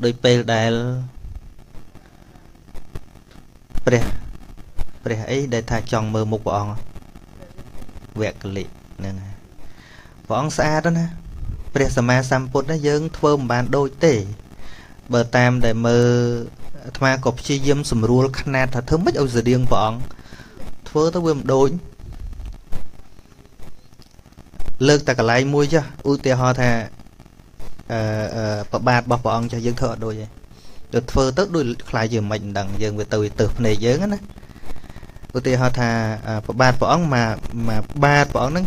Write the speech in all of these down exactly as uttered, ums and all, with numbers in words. đôi pê đài bè bè ấy để thả chồng mờ một bọn vẹt lị nè bọn xa đó nè bè sma samput nó dướng thơm bàn đôi tể bờ tam để mờ mà cọp chi diêm sầm rùa khăn nát thà thơm bách âu giờ điên bọn thưa tao bơm đôi lợt ta cả lại mua chứ ưu tiên họ thà bạt bọc bọn cho dân thợ đôi vậy được phơ tớt đôi lại giờ mình đằng dân về từ từ này dớ á ưu tiên họ thà bạt bọn mà mà ba bọn nó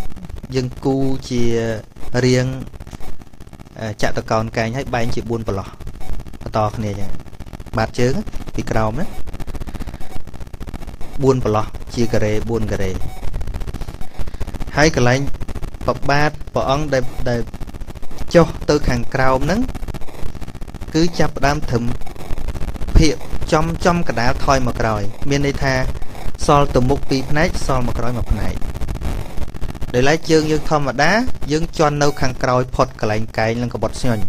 dân cu chia riêng chạm tao còn càng hết bay chị buôn vào lò to này vậy bạt chướng thì cầu đấy buôn vào lò chia cà rê buôn cà rê hai cái lạnh bọc bát bọn đẹp đẹp cho từ hàng cầu nắng cứ chập đam thầm hiện trong trong cả đá thôi mà rồi miền đây tha so từ một pin nách so một rồi một này để lấy chương dương thom mà đá dương cho nâu hàng cầu phật cả lạnh cái lên cả bọt xuyên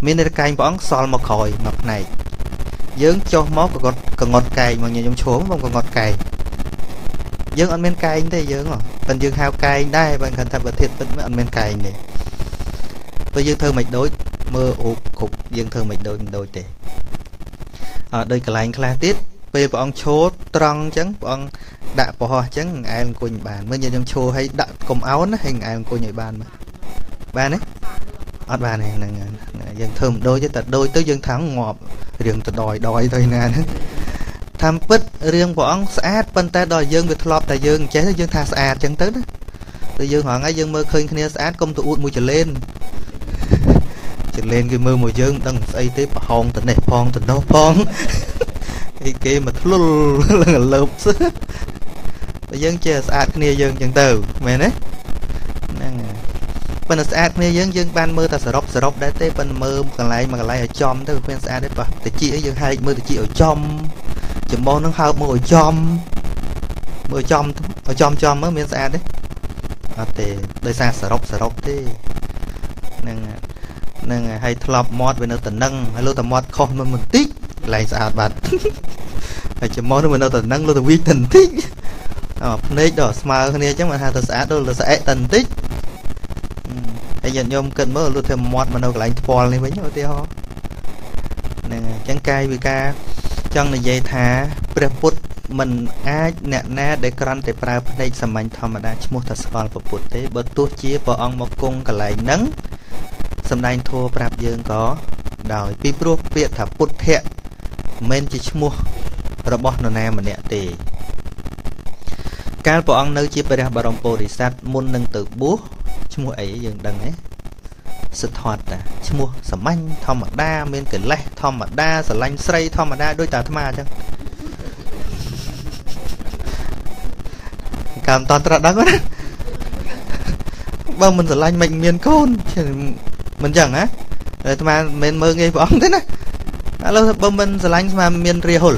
miền đây cái bọn so một hồi một này dương cho máu của ngọt của ngọt cày mà nhiều trong xuống không còn ngọt cày dương ăn men cay thế dương rồi phần dương hao cay đây bạn cần thật vật thiệt vẫn ăn men cay này tôi dương thơ mạch đối mơ ốp cục dương thơ mạch đối đôi tệ ở đây cả lành kha tiết về bọn chốt trăng trắng bọn đạ bò trắng em của nhật bản mới như trong show hay đạ cùng áo nó hình em của nhật bản mà ban đấy ở bàn này dân thơm đôi với tật đôi tới dân thắng ngọt riêng tật đòi đòi thôi nè tham bích riêng bọn sát bên ta đòi dương bị thọp tại dương chế dương tha sát chẳng tới đó từ dương họ ngay dương mơ khơi khné sát công tụ mùi trở lên trở lên cái mơ mùi dương đang xây tiếp hòn từ này phong từ đâu phong cái kia mà lul là lợp xứ dương chế sát khné dương chẳng từ mẹ đấy bên sát khné dương dương ban mơ ta sờ róc sờ róc đấy tới bên mơ còn lại mà còn lại ở chom tới bên sát đấy bà từ chị ở dương hai mơ từ chị ở chom chấm bò nó hao mồi chom mồi chom mồi chom chom mới miếng xa đấy à thì đời xa sờ róc sờ róc thế nâng nâng hay thọp mót về nơi tận nâng hay lô tận mót không mà mình tích lại xa bạt hay chấm bò nó về nơi tận nâng lô tận vi tận tích à này đó smart này chắc mà hai tờ xã đâu là xã tận tích hay nhận nhôm cần mới lô thêm mót mà đâu lại fall lên với nhau thì ho nâng trắng cay vì ca chẳng là dây thả bẹp bút mình ai nẹt nè để con để bà đây xem anh thầm mà đã mua thật sờ vào bút thế bớt tua chia bỏ ông một cung cả lại nắng xem anh thua bạp dương có đòi pi pro viện thả bút thẹn men chỉ mua robot nó nè mà nẹt thì các bỏ ông nơi chia bẹp bà đồng bồ để sát môn nâng từ búa chứ mua ấy dừng đằng ấy sự thoát à chứ mua sầm anh thom mà đa bên cái lẹ thom mà đa sờ lanh xây thom mà đa đôi tà thâm à chăng cảm toàn tật đắng quá đấy bao mình sờ lanh mình miền côn mình chẳng á rồi thâm à mình mơ nghe bóng thế này alo bao mình sờ lanh mà miền rìa hồn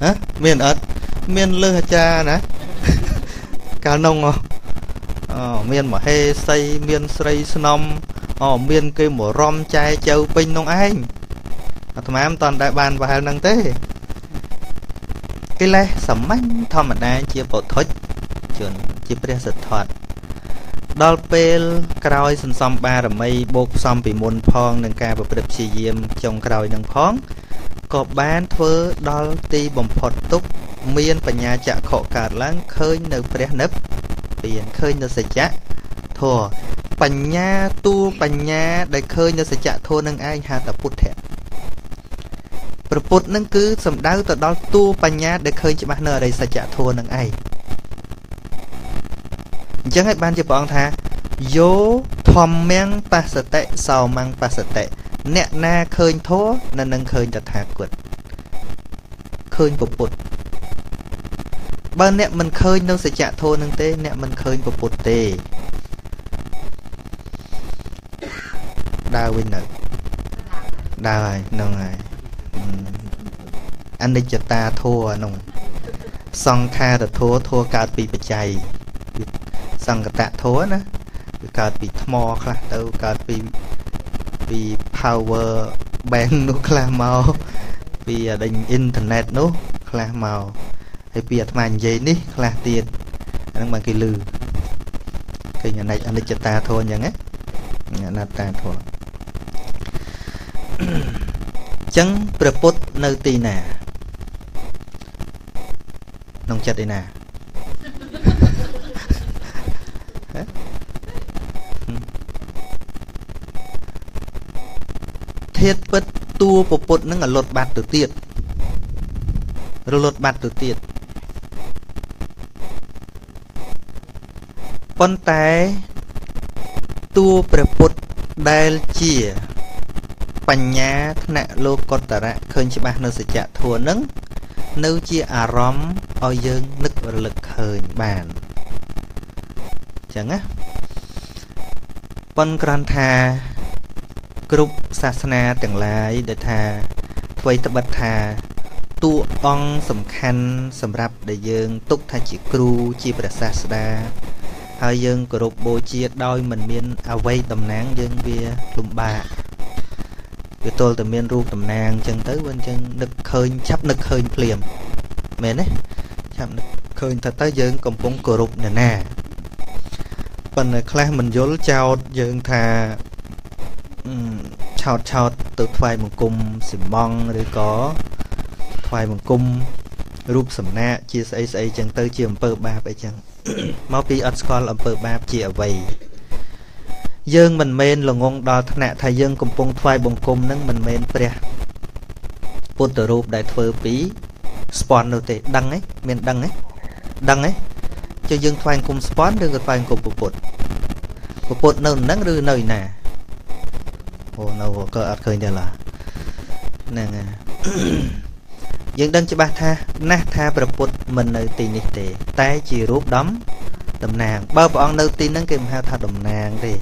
á miền ớt miền lơ cha nè cao nông à miền mà hay xây miền xây snom ở miền cây mùa rom chai châu pin nông anh thằng em toàn đại bàn và hàng năng tế cái lẽ sầm anh thầm mà đang chia bộ thốt chuyện chia bia sệt thoát đôi pel cày sầm sầm ba rồi mây buộc sầm bị muôn phong nâng cao và bật xì diêm trong cày nâng phong có bán thưa đôi ti bồng phật túc miền và nhà chợ khổ cả láng khơi nâng bia nấp biển khơi nó sẽ chạ thua bành nha tu bành nha để khơi nó sẽ chạ thua nâng ai hà tập bút thẹn bút nâng cứ sầm đau tập đó tu bành nha để khơi chị bạn nợ đây sẽ chạ thua nâng ai chẳng hãy ban cho bọn thà vô thòm mang pa sệt tệ sào mang pa sệt tệ nẹt na khơi thố nên nâng khơi tập thà quật khơi bột bột ba nè mình khơi nó sẽ chạ thô nâng tê nè mình khơi một bột tê đau bên này đau này nông này anh đi cho ta thua nông xong tha được thua thua cả bị bị chạy xong cả tạ thua nữa cả bị mò cả đâu cả bị vì power bank nó khá màu vì đình internet nó khá màu hay việc mà dây ní khá tiền anh bằng cái lư cái nhà này anh lấy ta thôi nhá nè ta thôi chẳng propose nơi tì nè nông chặt đi nè thiết bất tu bộ bột nó là lột bạt từ tiệt rồi lột bạt từ tiệt con tay tu bộ bột đai chìa bánh nhá nạ lô con tả rạ khơi cho bác nó sẽ trả thua nâng nâu chia à róm oi dương nức và lực hơi bàn chẳng á con con thà group Sasana từng lái để thà quay tập bật thà tu on sầm khăn sầm rập để dương túc thà chỉ kru chỉ bật Sasana hai dương group bôi chia đôi mình miên away tầm nắng dương bia lùm bà cái tôi từ miên ru tầm nang chân tới bên chân nực khơi chắp nực khơi liềm mền đấy chắp nực khơi thật tới dương cầm bóng group nè nè phần class mình dối chào dương thà chào chào từ thoại một cung xỉm bong rồi có thoại một cung rúp sẩm na chia sẻ sẻ chẳng tới chia bờ ba vậy chẳng máu pi ăn scroll ở bờ ba chia vậy dương mình men là ngon đo thà thay dương cùng phong thoại bồng cung nâng mình men pre put từ rúp đại phơi pi spawn đầu tệ đăng ấy men đăng ấy đăng ấy cho dương thoại cùng spawn được thoại cùng bột bột bột nâng nâng rư nơi nè hồ nâu cơ ạt khơi đây là nè những đơn cho ba tha nát tha propos mình nơi tì nịch tề tay chỉ rút đấm đầm nàng bao bọn nơi tì nắng kìm hao tha đầm nàng thì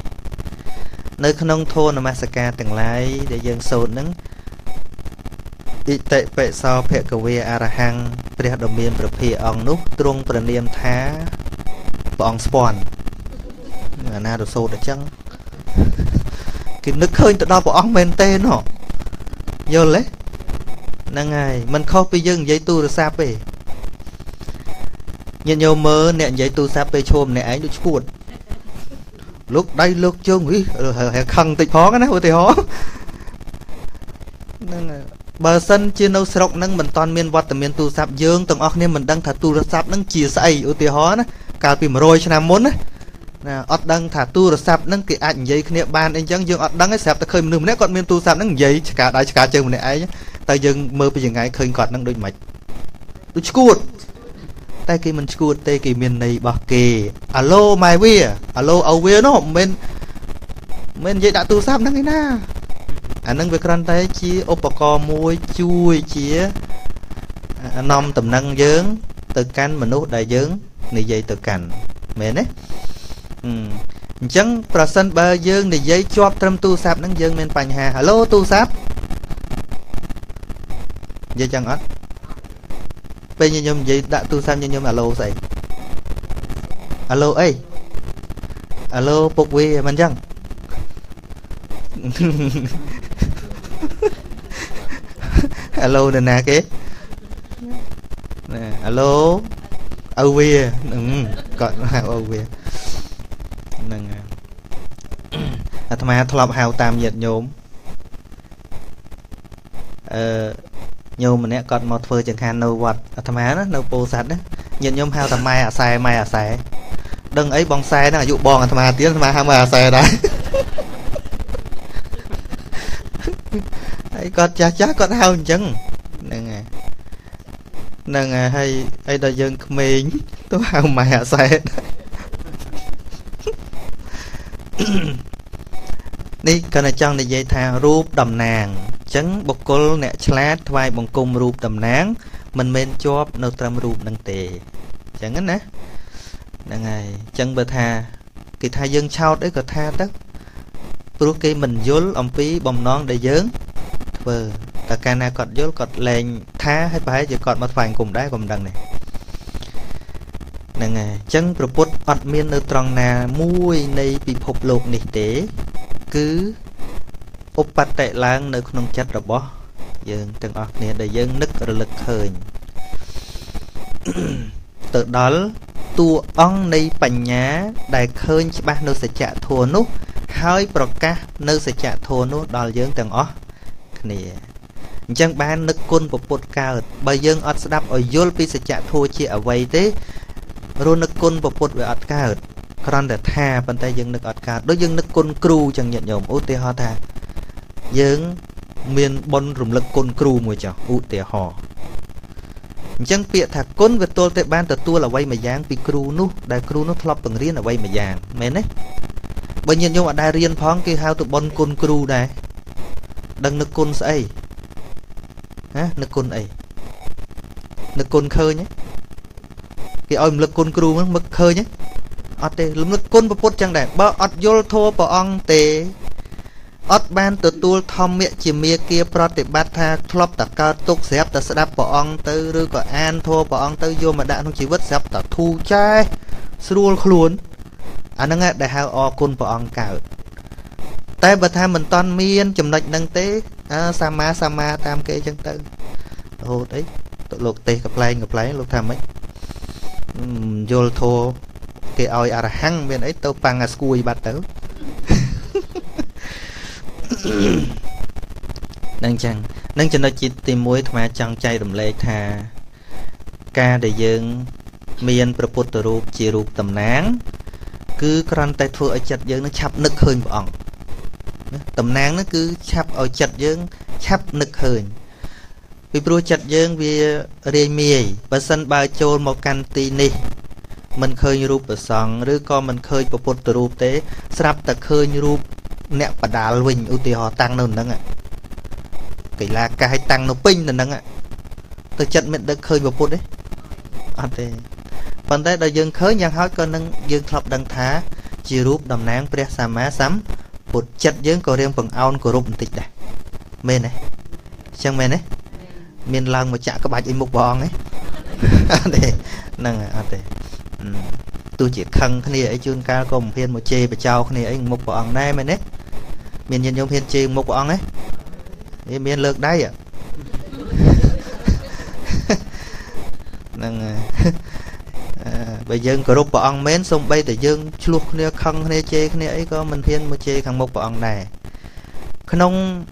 nơi không thôn là masaka từng lái để dân sồn nắng y tệ vệ so phệ cầu vi arahang pre đồng miên prophi ong nút trung pre niêm thá bọn spawn là na đồ sồn ở chân cái nước khơi tự đo của ông men tên họ vô lấy năng ngày mình copy dương giấy tu được sao về nhìn nhiều mơ nè giấy tu sao về chôm nè ấy được cuộn lúc đây lúc chưa nghĩ hề khăn tịch khó cái này hồi thì khó bờ sân trên đâu sọc năng mình toàn miền Bắc từ miền tu sạp dương từng ông nên mình đang thả tu được sạp năng chia sẻ ở thì khó đó cả tìm rồi cho nam muốn đấy nè ọt đăng thả tu rồi sạp nâng cái ảnh giấy kia ban anh chẳng dương ọt đăng ấy sạp ta khơi nương nét còn miên tu sạp nâng giấy cả đại cả trường này ấy ta dừng mơ bây giờ ngay khơi còn nâng đôi mạch đôi chuột tay kia mình chuột tay kia miền này bạc kì alo mai vía alo áo vía nó bên bên giấy đã tu sạp nâng cái na anh nâng về con tay chia opaco môi chui chia nòng tầm nâng dướng từ canh mình út đại dướng này dây từ cành mền đấy chẳng phần sân ba dương để giấy cho trong tu sạp nắng dương bên bành hà hello tu sạp dây chẳng ớt bây giờ nhôm giấy đã tu sạp như nhôm alo dậy alo ấy alo phục vi mình chẳng alo nè nè kế nè alo âu vi còn âu vi năng à tham gia thọp hào tam nhiệt nhôm nhôm mình nè còn một phơi chẳng hạn nâu vật tham gia đó nâu bồ sạt đó nhiệt nhôm hào tham mai à xài mai à xài đừng ấy bong xài nó dụ bong tham gia tiếng tham gia ham à xài đấy ấy con cha cha con hao chừng năng năng hay hay đại dương mình tôi hao mai à xài đi cần là trong để dây thà rúp đầm nàng chấn bọc cô nè chát vai bằng cung rúp đầm nàng mình men cho nô tram rúp nâng tề chẳng hết nè đang ngày chân bờ thà kỳ thà dân sau đấy có tha tất lúc kia mình dối ông phí bồng non để dớn vừa ta cana cọt dối cọt lên tha hay phải chỉ cọt mặt phẳng cùng đá cùng đằng này năng à chân propose ọt miên nơ tròn nà muôi này bị phục lục nịch tế cứ upate lang nơi khung chất rồi bó dương từng ọt nè để dương nứt rồi lực khởi từ đó tu ông này bành nhá đại khơi ba nơi sẽ trả thua nút hơi bọc cá nơi sẽ trả thua nút đòi dương từng ọt nè chẳng ban nước côn của bột cao bây dương ọt đáp ở yol pi sẽ trả thua chỉ ở vậy thế rồi nước côn của bột về ọt cao còn để tha bàn tay dương nước ọt cao đối dương nước côn cru chẳng nhận nhổm út tê ho tha dương miền bon rụm lực côn cru mùi chảo út tê ho chẳng bịa thạc côn về tôi tệ ban từ tua là quay mà giang bị cru nu đại cru nó thọp bằng riêng là quay mà giang mến đấy bây nhiên nhưng mà đại riêng phong kia hao tụ bon côn cru này đằng nước côn say á nước côn ấy nước côn khơi nhé cái ôm lực côn cru nó mực khơi nhé ọt tê lúc nước côn bột chẳng đẹp bơ ọt vô thô bọ ong tê ọt ban từ tua thom miệng chỉ mía kia pro tệ bát tha thọp tạc cao tục xếp tạc đáp bọ ong tới rư có an thô bọ ong tới vô mà đã không chỉ vứt xếp tạc thu chai srul khluôn à nó nghe đại hao o côn bọ ong cào tay bật tham mình toàn miên chùm lệch nâng tế à, sa ma sa ma tam kê chân tư hồ đấy tụi lột tê gặp lại gặp lại lột tham ấy uhm, vô thô kê oi à hăng bên ấy tao bằng à skui bát tớ nâng chăng nâng chân nó chỉ tìm muối mà chẳng chay đầm lệ thà ca để dương miên pro put rup chỉ rup tầm nắng cứ con tay thua ở chặt dương nó chập nức hơn bọn tầm nang nó cứ chắp ở chặt dương chắp nực hờn vì pro chặt dương vì riêng miề và sân ba châu một căn tì nì mình khơi rúp ở sòng rứa co mình khơi bộ phật từ rúp tế sáp tật khơi rúp nẹt bả đá luỳnh ưu tì họ tăng nôn nâng ạ cái là cái tăng nó pin nôn nâng ạ từ chặt miệng được khơi bộ phật đấy à thế còn đây là dương khơi nhang hói con nâng dương thập đằng thá chỉ rúp đầm nang pre sa má sắm một chất dưỡng có riêng phần ao của rụm tịch này mền này chẳng mền đấy miền làng mà chả các bạn im mục bòn ấy để năng à để tôi chỉ khăng cái này ấy chuyên ca cùng phiên một chê và trao cái này ấy mục bòn đây mền đấy miền nhân giống phiên chê mục bòn ấy miền lược đây à năng bây giờ có rút bỏ ông mến xong bây giờ dương lúc này không này chê này ấy có mình thiên mà chê khăn một bỏ ông này không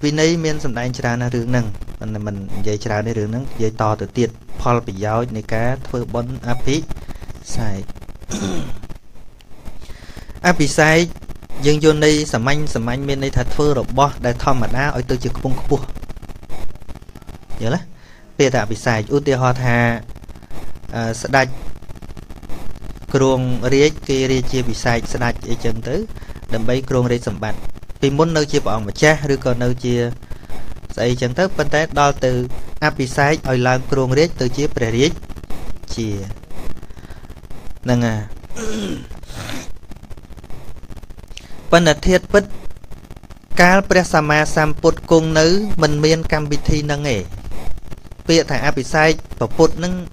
vì nấy mình xong đánh trả là rừng nâng mình mình dây trả để rừng nâng dây to từ tiệt Paul bị giáo này cá thôi bón áp phí sai áp phí sai dương vô này sầm anh sầm anh bên đây thật phơ rồi bỏ đại thom mà đá ở tôi chỉ không có buộc nhớ là bây giờ bị sai ưu tiên họ thà sẽ đặt kruông riết kia riết chia bị sai sẽ đặt ở chân tứ đầm bay kruông riết sầm bạch vì muốn nơi chia bọn mà cha rồi còn nơi chia xây chân tứ bên té đo từ áp bị sai ở làm kruông riết từ chia bè riết chia nâng à bên là thiết bích cá bè sa ma sam put cung nữ mình miên cam bị thi nâng nghề bịa thằng áp bị sai và put nâng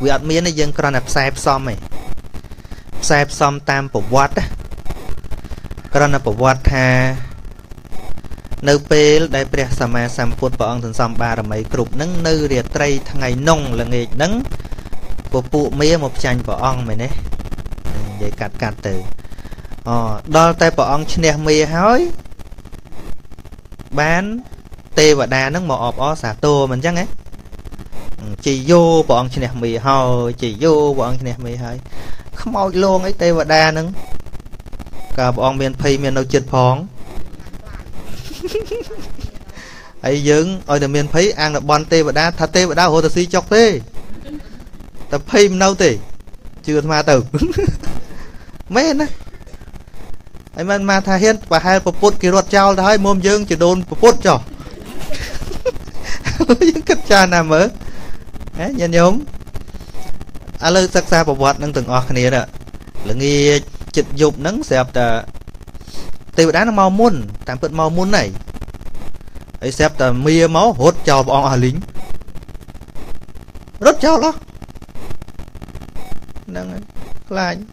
vì ăn miên này dân còn là sai xong mày sai xong tam bộ quát còn là bộ quát ha nơi pel đại bè sa ma sam put bọn thần sam ba làm mấy group nâng nơi rìa tây thằng ngày nông là nghề nâng của phụ mía một chành bọn mày nè vậy cắt cắt từ đo tay bọn trên mía hói bán tê và đà nâng mỏ ọp ó xả tô mình chắc ấy chỉ vô bọn trên mì hồi chỉ vô bọn trên mì hơi không mau luôn ấy tê và đa nâng cả bọn miền Tây miền đâu chết phong ấy dưng ôi từ miền Tây ăn được bọn tê và đa thật tê và đa hồ thật si chọc tê tập Tây miền đâu tê chưa ma tử mấy nè ấy mà mà thà hiên và hai bột bột kia ruột trao thấy mồm dưng chỉ đôn bột bột cho những cách cha nào mới nhân nhóm à lời sắc xa bảo vật nâng từng ọt này đó là nghi chật dục nâng xẹp tờ tê đá nó mau muốn tạm bật mau muốn này ấy xẹp tờ mía máu hốt chào bọn à lính rất chào đó nâng lạnh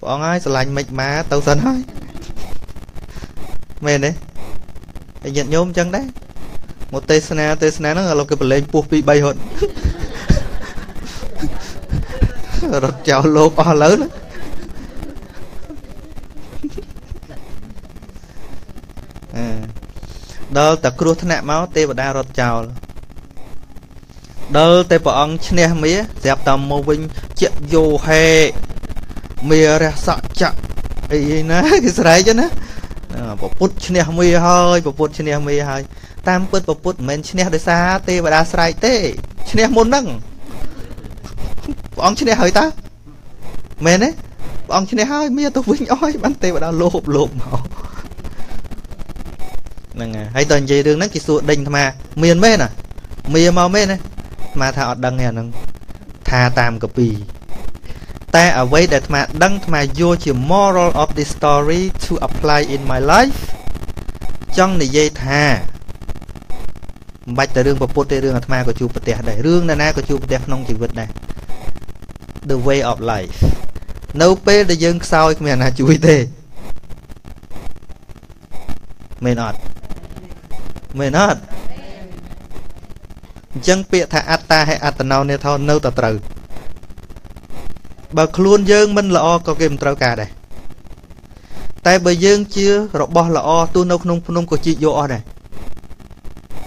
bọn ai sẽ lạnh mệt má tao sân hơi mệt đấy แต่ giận nhôm chăng đấy một tê sna tê sna nó là lộc cái bật lên buộc bị bay hồn rồi chào lốp o lớn đó. Đó ta cua thân nạm máu tê và đa rọt chào đó tê bảo ông chê mía dẹp tầm mô vinh chuyện vô hề mía ra sợ chậm ý nó cái sợi chứ nó bộ put chê mía hơi bộ put chê mía hơi tam put bộ put men chê để xa tê và đa sợi tê chê môn nâng ông chê hơi ta men đấy ông chê hơi mía tôi vinh ôi bắn tê và đa lộp lộp màu hay tuần gì đường nắng kỹ thuật đình mà miền mê nè miền màu mê này mà thọ đằng này nâng thà tạm cặp bì ta ở với để mà đăng mà vô chỉ moral of the story to apply in my life trong này dây thà bạch tới đường và pote đường ở mà của chú bật đẻ để đường là na của chú bật đẻ nông chỉ vật này the way of life nấu pê để dưng sau mình là chú tê mình ọt mày nói chân bịa thả atta hay atanao nè thao nâu tờ trừ bà luôn dương mình là o có kìm trâu cả đây tay bà dương chưa rộng bò là o tu nâu nông nông của chị vô này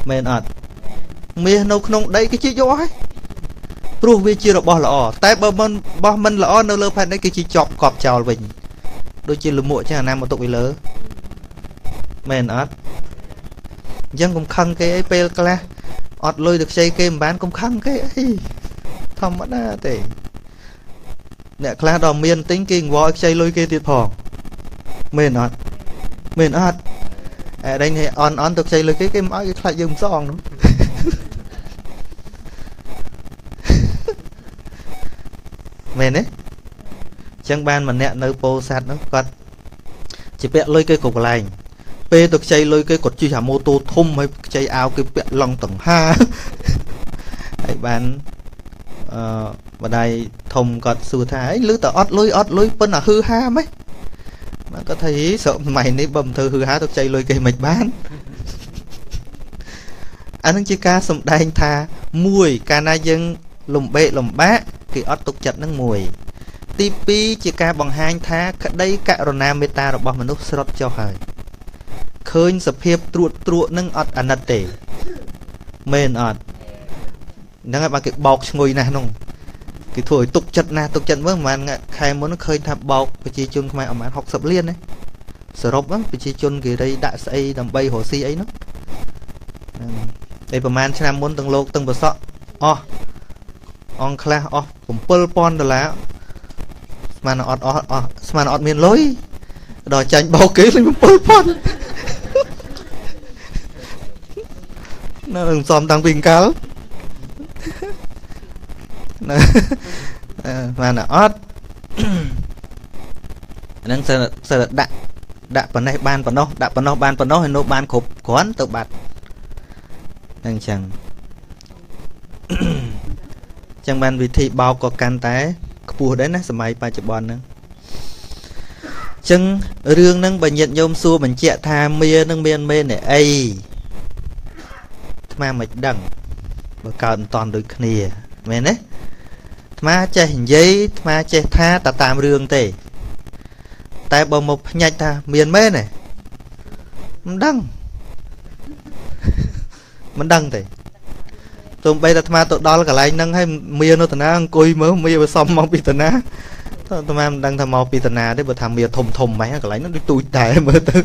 mày nói mày nâu nông đây cái chị vô ấy pru vi chưa rộng bò là o tay bà mình bò mình là o nâu lơ phải đấy cái chị chọc cọp chào mình đôi chị lùm muội chứ hà nam một tụi lỡ mày nói dân cũng khăn cái ấy pel cla ọt lôi được xây kem bán cũng khăn cái ấy thầm mất á tệ nè cla đòm miên tính kinh vói xây lôi kia tiệt phò mền ọt mền ọt ở đây này on on được xây lôi cái kem ấy lại dùng song đúng mền đấy chẳng ban mà nè nơi po sạt nó còn chỉ bẹ lôi cây cục lành bê được chạy lôi cái cột chi hả mô tô thum hay chạy áo cái bẹt lòng tầng ha hãy bán ờ, và đây thùng cọt sửa thái lứa tờ ót lôi ót lôi bên là hư ha mấy mà có thấy sợ mày nấy bầm thơ hư há được chạy lôi cái mạch bán anh chỉ ca sầm đanh tha mùi ca na dân lùm bệ lùm bá thì ót tục chặt nắng mùi tipi chỉ ca bằng hai tha đây cả rồi nam meta rồi bằng mình lúc sọt cho hời khơi sập hiệp truột truột nâng ọt anh đặt tể mền ọt đang là bằng cái bọc ngồi nè nung cái thổi tục chật nè tục chật với mà khai muốn khơi thạp bọc với chi chun không ai mà học sập liên đấy sờ rộp lắm với chi chun cái đây đại xây đầm bay hồ si ấy nó đây mà anh sẽ làm muốn từng lô từng bờ sọ o on class o cũng pearl pond rồi lá mà nó ọt ọt ọt mà nó ọt miền lối đòi tranh bao kế lên pearl pond nó đừng xóm tăng bình cá mà nó ót đang sợ sợ đạn đạn phần này ban phần đâu đạn phần đâu ban phần đâu hay nó ban khổ quán tự bạt đang chẳng chẳng ban vị thị bao có can té phù đấy nó sầm mày ba chục bòn nữa chưng riêng nâng bệnh nhận nhôm xua bệnh chẹt tham mê nâng miên mê này ấy mà mạch đằng và cận toàn đôi kia mẹ đấy mà chạy giấy mà chạy tha ta tạm rương tệ tại bờ một nhạy ta miền mê này đăng mình đăng tệ tụi bây là mà tụi đó là cả lại nâng hay miền nó tụi nó cùi mớ mía và xong mong bị tụi nó tụi mà đang tham mong bị tụi nó để bờ thằng mía thùng thùng máy cả lại nó đi tụi tệ mơ tư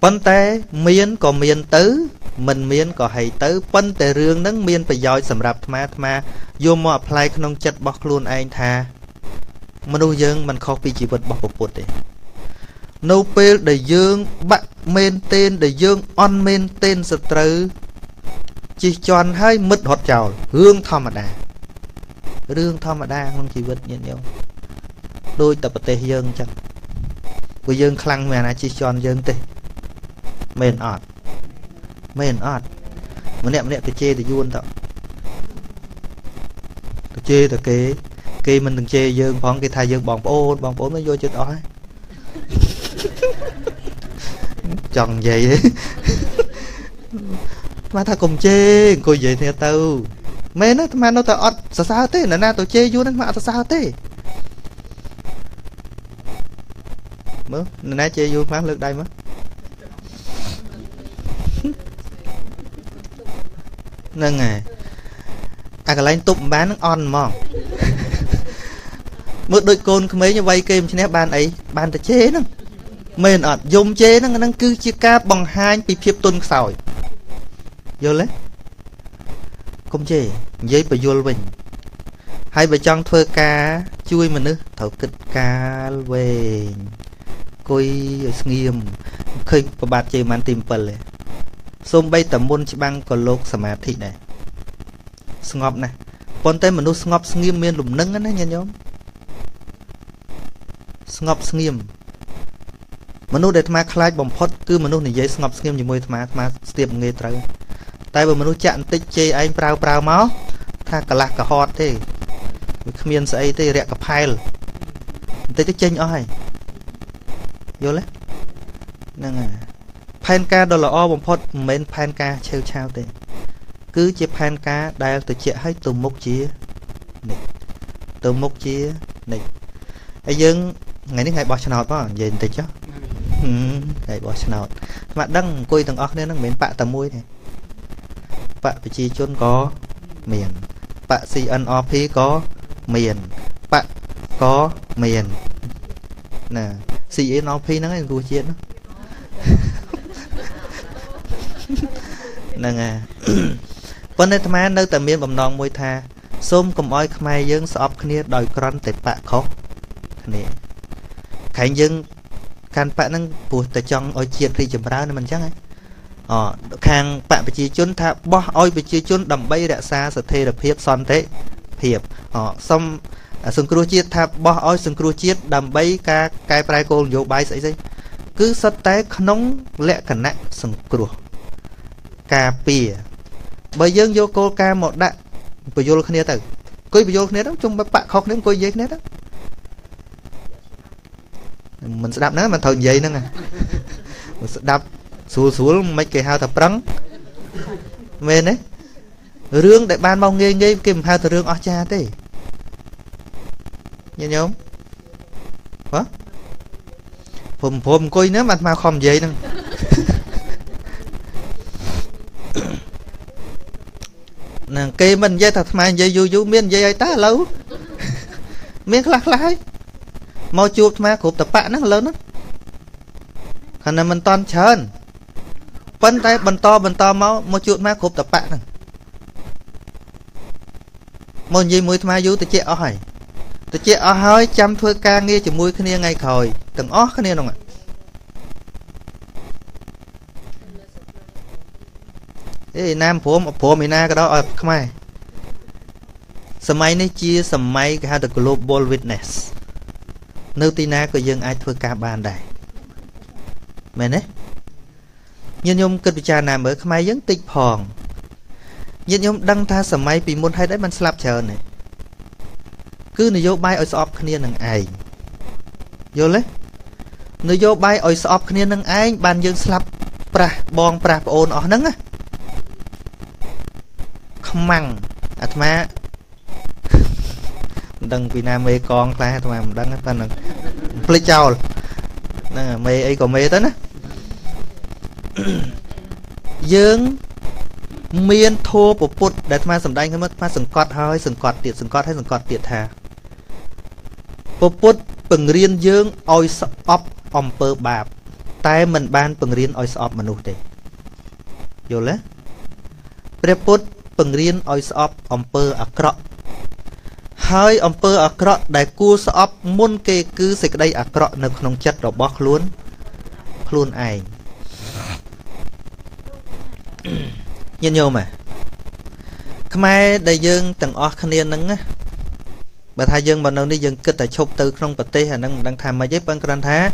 bắn té miên có miên tứ mình miên có hay tứ bắn té riêng nắng miên phải giỏi sầm rạp mà mà vô mà apply không chặt bọc luôn anh tha mà nuôi dương mình khó bị chỉ vật bọc bột đấy nấu pê để dương bạn men tên để dương on men tên sờ trừ chỉ chọn hai mứt hot chào hương thom mà đà riêng thom mà đa không chỉ vật nhiều nhiều đôi tập tê dương chẳng với dương khăng mà là chỉ chọn dương tê mền ọt mền ọt mà nệm nệm từ chê từ vuông tao từ chê từ kế kế mình từng chê dương phóng cái thay dương bỏng ôn bỏng ôn nó vô chưa tỏi chồng vậy đấy. Mà tha cùng chê cô vậy theo tao mẹ nó mà nó tao sao sao thế là na tao chê vô nên mà tao sao thế mớ na chê vô khoáng lực đây mớ nâng à à cái lạnh tụm bán nó on mỏng mượn đôi côn mấy như vay kem trên nét bàn ấy bàn ta chế nó mền ọt dùng chế nó nó cứ chia ca bằng hai bị phiệp tuần sỏi vô lấy không chế giấy bà vô mình hay bà chọn thơ ca chui mình nữa thảo kịch ca về coi nghiêm khơi bà bạt chơi màn tìm phần này xôm bay tầm môn chỉ băng còn lột sả mát thịt này ngọp này còn tên mình nó ngọp nghiêm miên lùm nâng á nha nhóm ngọp nghiêm mà nó để tham khai bóng phốt cứ mà nó này dễ ngọp nghiêm gì môi tham tham tiệp nghề trâu tay vừa mà nó chạm tích chê anh prao prao máu tha cả lạc cả hot thế miên sẽ ấy thế rẻ cả phai rồi tới cái chênh oi vô lấy năng à phan ca đó là o bóng phốt mến phan ca treo trao thế cứ chép phan ca đại từ chẹ hay từ mốc chia này từ mốc chia này ấy dân ngày nay ngày bỏ chăn nọt bao giờ thì chứ ngày bỏ chăn nọt mà đăng coi thằng óc nên nó mến bạ tầm môi này bạ chi chôn có miền bạ si ăn o phí có miền bạ có miền nè si ăn o phí nó cái chuyện đó nè nghe vấn đề tham ăn nơi tầm miền bầm non môi tha xôm cầm oi khmai dương sọp kia đòi con tệ bạ khó này khánh dương khang bạn đang buộc tại trong ở chiệt thì chấm ra nên mình chắc ấy ờ khang bạn bị chia chốn thà bỏ ôi bị chia chốn đầm bay đã xa sợ thề đập hiệp son thế hiệp ờ xong sừng cua chiết thà bỏ ôi sừng cua chiết đầm bay ca cài prai cô vô bay sấy sấy cứ sắt té nóng lẹ cẩn nặng sừng cua cà pìa bởi dương vô cô ca một đạn vừa vô khné tử coi vừa vô khné đó chung bạn khóc đến coi dễ khné đó mình sẽ đạp nó mà thường vậy nữa nè mình sẽ đạp xuống xuống mấy cái hao thập trắng mê đấy rương đại ban bao nghe nghe kìm hao thập rương ở cha thế nhớ nhớ không hả phồm phồm coi nữa mặt mà không vậy nữa nàng kê mình dây thật mà dây vui vui miên dây ai ta lâu miên lắc lái mau chuột mà cụp tập bạn nó lớn lắm khả năng mình toàn chơn vân tay bần to bần to máu mau chuột mà cụp tập bạn này một gì mùi mà vô từ chị ở hỏi từ chị ở hỏi chăm thưa ca nghe chỉ mùi kia ngay khỏi từng ó kia nè cái nam phố một phố miền na cái đó không ai sầm này chia sầm máy cái hạt global witness nếu tin á có dương ai thưa ca bàn đại mẹ nè nhân nhung kịch trà nà mới không ai dấn tịch hòn nhân nhung đăng tha sầm máy bị môn hay đấy mình slap chờ này cứ nửa vô bay ở shop kia nằng ai vô lấy nửa vô bay ở shop kia nằng ai bàn dương slap pra bong pra ôn ở nấng á không măng à má đăng Việt Nam mê con ta mà đăng ta là plei chào nè mê ấy còn mê tới nè dương miên thô của Phật để tham sầm đánh hay mất tham sừng cọt hơi sừng cọt tiệt sừng cọt hay sừng cọt tiệt thà Phật bừng riêng dương oi sọp om pơ bạp tai mình ban bừng riêng oi sọp mình để vô lấy Phật bừng riêng oi sọp om pơ à cọ hơi ông pơ ở cọ đại cua sọp môn kê cứ xịt đây ở cọ nực nông chất rồi bóc luôn luôn ai nhân nhau mà mai đại dương tầng o khnien nắng á bà thay dương bà nông đi dương kịch tại chụp từ trong bật tê hà năng đang tham mà giấy băng canh thá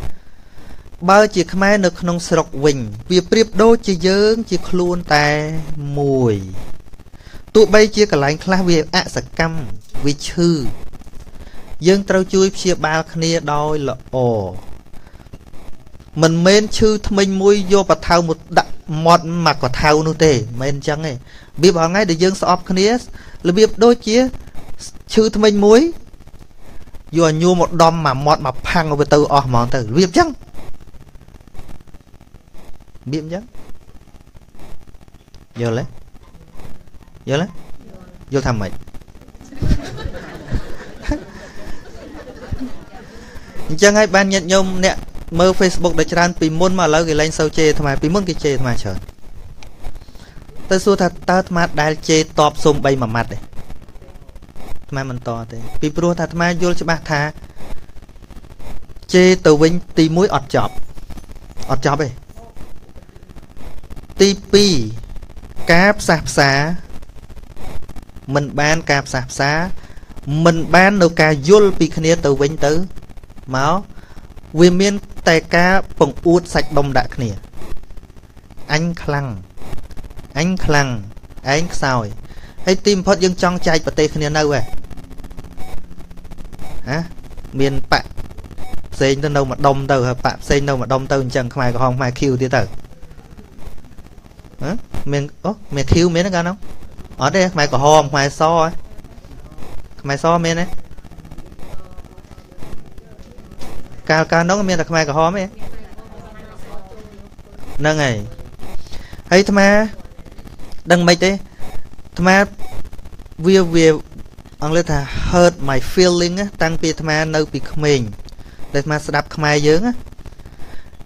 bao chỉ mai nực nông sọc quỳnh việc tiếp đôi chỉ dương chỉ luôn tai mùi tụi bay chia cả lạnh khla việc ạ sạc cam vì chư dân trao chui chia ba khnia đôi là ồ mình men chư mình mui vô bạt thau một đập mọt mặt bạt thau nô tề men chẳng ấy biết bảo ngay để dương sọp khné là biết đôi chia chư mình muối vô nhu một đom mà mọt mà phăng ở bên từ ở mòn từ biết chẳng biết chẳng vô lấy vô lấy vô thăm mày chẳng ai ban nhận nhôm nè mơ Facebook để tràn pin môn mà lấy cái lên sau chê thằng mày pin môn cái chê thằng mày chờ tới xu thật tao thằng mày đại chê top zoom bay mà mặt đấy thằng mày mình to thế pin pro thằng mày vô cho bác thà chê tàu vinh tì mũi ọt chọp ọt chọp ấy tì pi cáp sạp xá mình ban cáp sạp xá mình ban đâu cả vô pin kia tàu vinh tới máu vì miên tài cá bằng uất sạch đông đạc nè anh khăng anh khăng anh sao ấy tìm phật dương trong chạy bật tê khnia đâu vậy hả miên bạc xây nó đâu mà đông tàu hả bạc xây đâu mà đông tàu chẳng mày có không mày kêu đi tàu hả miên ố mày kêu miên nó ra không ở đây mày có hòm mày so ấy mày so miên ấy cao cao nó miền là mày cả hóm ấy nâng này ấy thằng má đằng mày thế thằng má view view ông lấy thà hurt my feeling á tăng pi thằng má nơi bị mình để thằng má đập thằng má dướng á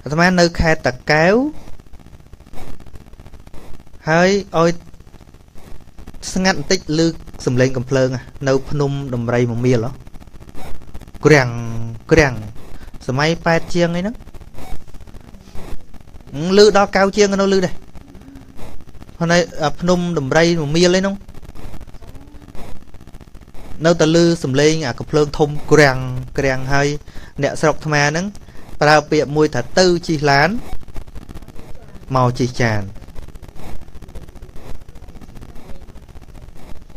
thằng má nơi khai tật kéo hơi ôi ngăn tích lư sầm lên cầm phơn à nơi phun đầm rây mà miệt lắm cẳng cẳng máy ba chiêng ấy nó lư đó cao chiêng nó lư đây hôm nay nôm đầm rây một mía lên không nấu tờ lư sầm lên à cặp lương thùng kèng kèng hay nẹt sọc tham ăn nứng tao bịa mùi thật tư chi lán màu chi tràn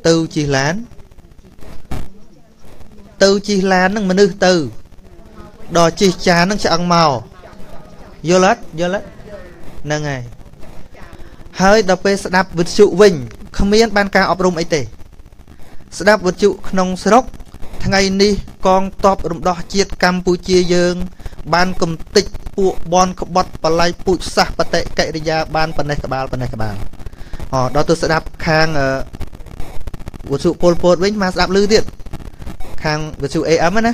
tư chi lán tư chi lán nâng mà nữ tư đò chi chá nó sẽ ăn màu vô lết vô lết nâng này hơi đọc về sẽ đạp vật trụ vinh không biết ban ca ọp rung ấy tệ sẽ đạp vật trụ nông xe rốc thằng ngày ni con top rung đo chiết Campuchia dương ban cầm tích bộ bon khắp bọt bà lai bụi sạc bà tệ kệ đi ra ban bà này cả bà bà này cả bà họ đó tôi sẽ đạp khang ở vật trụ Pol Pot vinh mà sẽ đạp lưu tiện khang vật trụ ế ấm á ná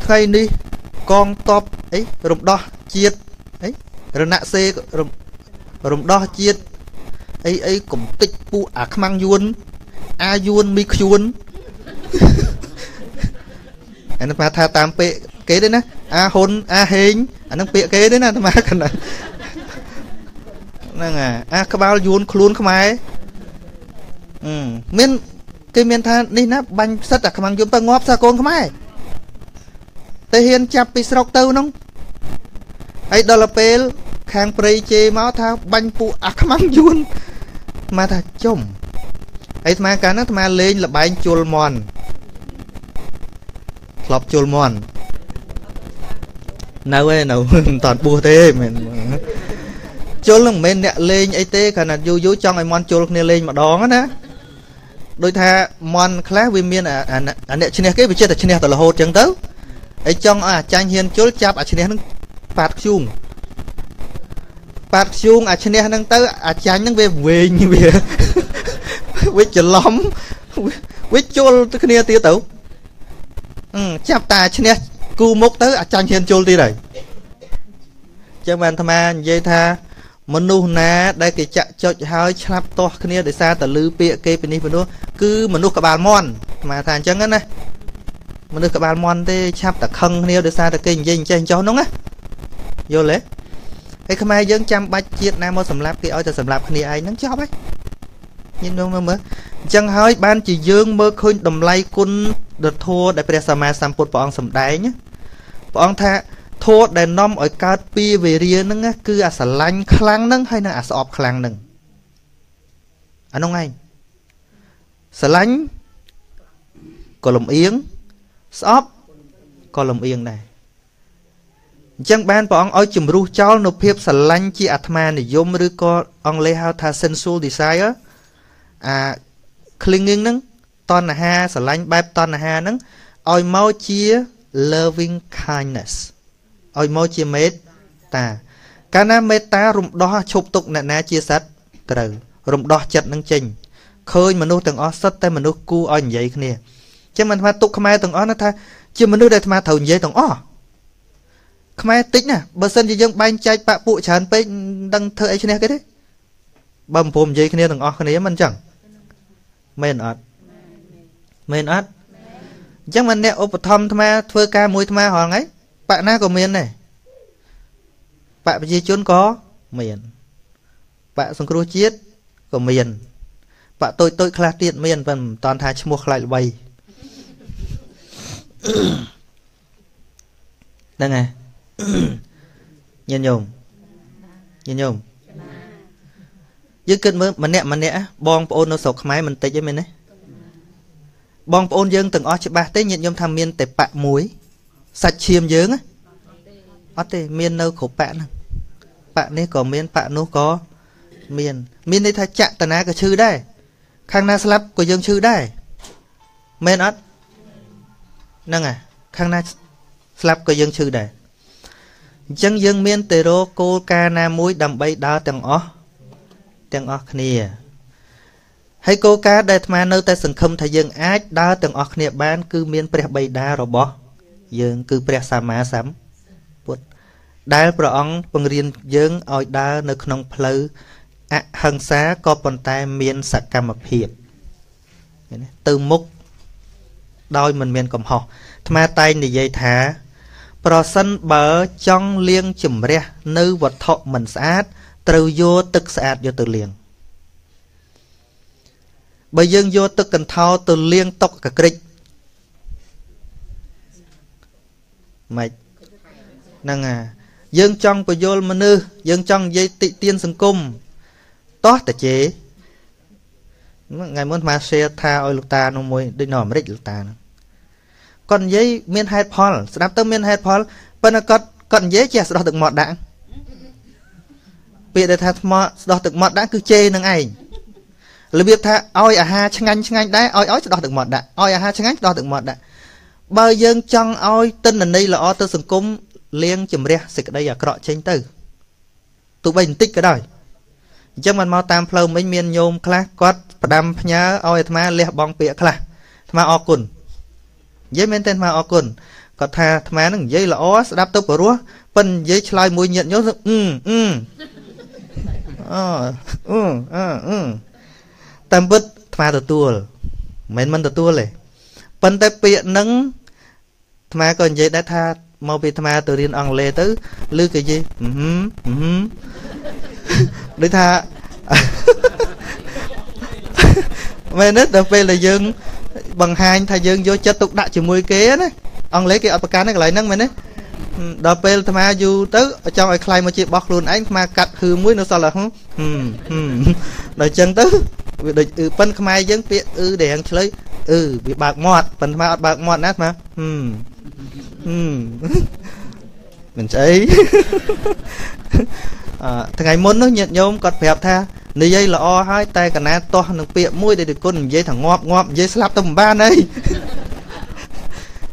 thay đi con top ấy rụng đo chiết ấy rồi nạ xe rụng rụng đo chiết ấy ấy cũng tích pu à khmang yuan a yuan mi yuan anh nó pha tha tam pệ kế đấy nè a hôn a hên anh nó pệ kế đấy nè mà cần này nè à a cái bao yuan luôn không ai ừ miên cái miên tha đi nè bánh sắt à khmang yuan ta ngóp sa con không ai tây hiền chạp bị sọc tàu nông ấy đó là pel khang prey chê máu thao banh pu ác măng yun mà thà chồng ấy mà cả nó mà lên là bánh chul mòn lọp chul mòn nào ấy nào toàn bùa thế mình chul lòng men nè lên ấy tê cả là du du trong ấy mòn chul nè lên mà đón á đôi tha mòn khác vì miên à à à nè trên này cái bị chết ở trên này toàn là hồ trắng tấu ấy trong à tranh hiền chốt chạp ở trên này nó phạt chung phạt chung ở trên này nó tới à tranh nó về về như vậy với chữ lắm với chốt cái này tiêu tử chạp ta trên này cù mốc tới à tranh hiền chốt đi đấy cho bạn tham ăn dây tha mình nu ná đây cái chạ cho hai chạp to cái này để xa từ lư bịa kê bên đi bên đó cứ mình nu cả bàn mòn mà thằng chẳng này mà được các bạn mòn thế chạp ta khăng nêu được xa ta kinh dinh trên cho nó á vô lễ cái không ai dân chăm bách chiết nam mô sầm lạp kia ơi ta sầm lạp kia ai nắng chóp ấy nhìn đâu mà chẳng hỏi ban chỉ dương mơ khơi đầm lay cun được thua đại bạch sama samput bọn sầm đáy nhá bọn tha thua đại nom ở cát pi về riêng nâng á cứ à sờ lanh khăng nâng hay là à sọp khăng nâng anh ông anh sờ lanh còn lồng yếng shop column yên này Chẳng bàn bỏ ông oi chùm rú cháu nộp hiếp sẵn lãnh chi át mà nè dùm rư có ông lê hào thà sensual desire à clinging nâng tôn nà ha sẵn lãnh bạp tôn nà ha nâng oi mau chia loving kindness oi mau chia mết ta cá nà mết ta rụm đo chụp tục nạ nà chia sạch trừ rụm đo chật nâng chênh khơi mà nô tầng oi sất tay mà nô cu oi như vậy khá nè chứ mình hoa tục khá mai tầng oi nó tha chứ mà nô đây thầm thầu như vậy tầng oi khmer tích nè, bớt sân chỉ dân ban chạy bạ bụi chán pê đăng thơ ấy cho nên cái đấy, bầm phồm gì cái này thằng o cái này mình chẳng, men ớt, men ớt, chắc mình nè ô bật thầm tham ma thưa ca mùi tham ma hoàng ấy, bạ na của miền này, bạ gì chốn có miền, bạ sông cua chiết của miền, bạ tôi tôi khla tiện miền và toàn thái mua lại bày, đây này. Nhìn nhung nhìn nhung dưới kết mới mình nè mình nè bong ôn nó sọc máy mình tịch với mình đấy bong ôn dương từng o ba tới nhìn nhung tham miên tệ bạ muối sạch chiêm dương á ở tệ miên đâu khổ bạ nè bạ này có miên bạ nó có miên miên đây thay chạm tần á cái chữ đây khang na slap của dương chữ đây men ớt năng à khang na slap của dương chữ đây chẳng dân miên tê rô cô ca na muối đầm bay đá tiếng ó tiếng ó khnia hay cô ca đại tham nơ tại sừng khâm thay dân ách đá tiếng ó khnia ban cứ miên bẹt bay đá rồi bỏ dân cứ bẹt xà má sắm bút đá pro ông bằng riêng dân ỏi đá nơi khung phơi hằng xá có bàn tay miên sạc cam mập hiệp từ mốc đôi mình miên cầm họ tham tay này dây thả Pro sân bờ trong liêng chùm re nư vật thọ mình sát trừ vô tức sát vô từ liêng bởi dương vô tức cần thao từ liêng tóc cả kịch mày năng à dương trong của vô mà nư dương trong dây tị tiên sừng cung tốt tại chế ngày muốn mà xe tha ôi lục ta nó môi đi nòm rít lục ta còn giấy miền hai Paul, đáp tới miền hai Paul, bên cạnh còn giấy chè đo từng mọt đạn, việc để thà mọt đo từng mọt đạn cứ chê năng ảnh, là việc thà oi à ha chăng anh chăng anh đấy oi oi đo từng mọt đạn, oi à ha chăng anh đo từng mọt đạn, bây giờ trong oi tên là đây là oi tôi sừng cúng liêng chìm re, xịt đây là cọ trên từ, tụi bình tích cái đời, chắc mình mau tam phơi mấy miền nhôm khla, quát đam nhớ oi thà lẹ bong bịa khla, thà o cùn giấy men tên mà ở cồn còn thà thà nó giấy là ó đáp tấp vào rúa phần giấy chai mùi nhận nhớ rằng ừ ừ ờ ừ ờ ừ tam bứt thà từ tua men men từ tua này phần tay biện nắng thà còn giấy đã tha mau bị thà từ điên ong lê tới lư cái gì ừ ừ để tha men hết đập về là dừng bằng hai thay dương vô chất tục đã chỉ mười kế đấy ông lấy cái ập cá này lại nâng mình đấy đợt pel tham gia du tứ trong ai khai mà chị bọc luôn anh mà cắt hư muối nó sao là không đợi chân tứ đợi ừ phân khai dân tiện ừ để ăn chơi ừ bị bạc mọt phần mà bạc mọt nát mà mình cháy thằng ngày muốn nó nhận nhôm còn phải học tha nơi dây là o hai tay cả nát to nâng miệng mũi để được con dây thằng ngọp ngọp dây slap tầm ba này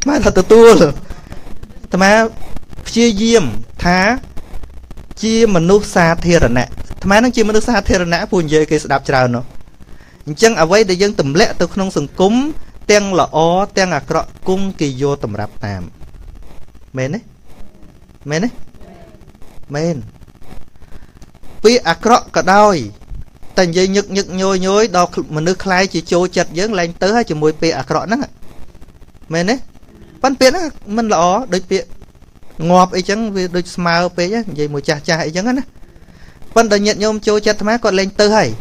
mà thật tự tua rồi tầm á chia diêm thá chia mình nuốt xa thiệt rồi nè tầm á nó chia mình nuốt xa thiệt rồi nè buồn dây cái đạp trào nó chẳng ở đây để dân tầm lẽ tôi không sừng cúng tiếng là o tiếng là cọ cung kỳ vô tầm rạp tạm men đấy men đấy men vì ác rõ cả đôi tần dây nhức nhức nhôi nhối đo mà nước khai chỉ trôi chật dướng lên tới hai chỉ mùi pì ác rõ nắng men đấy văn pì nó mình lọ đôi pì ngọp ấy chẳng vì đôi smile pì á vậy mùi chà chà ấy chẳng á nè văn đời nhận nhôm trôi chật má còn lên tới hay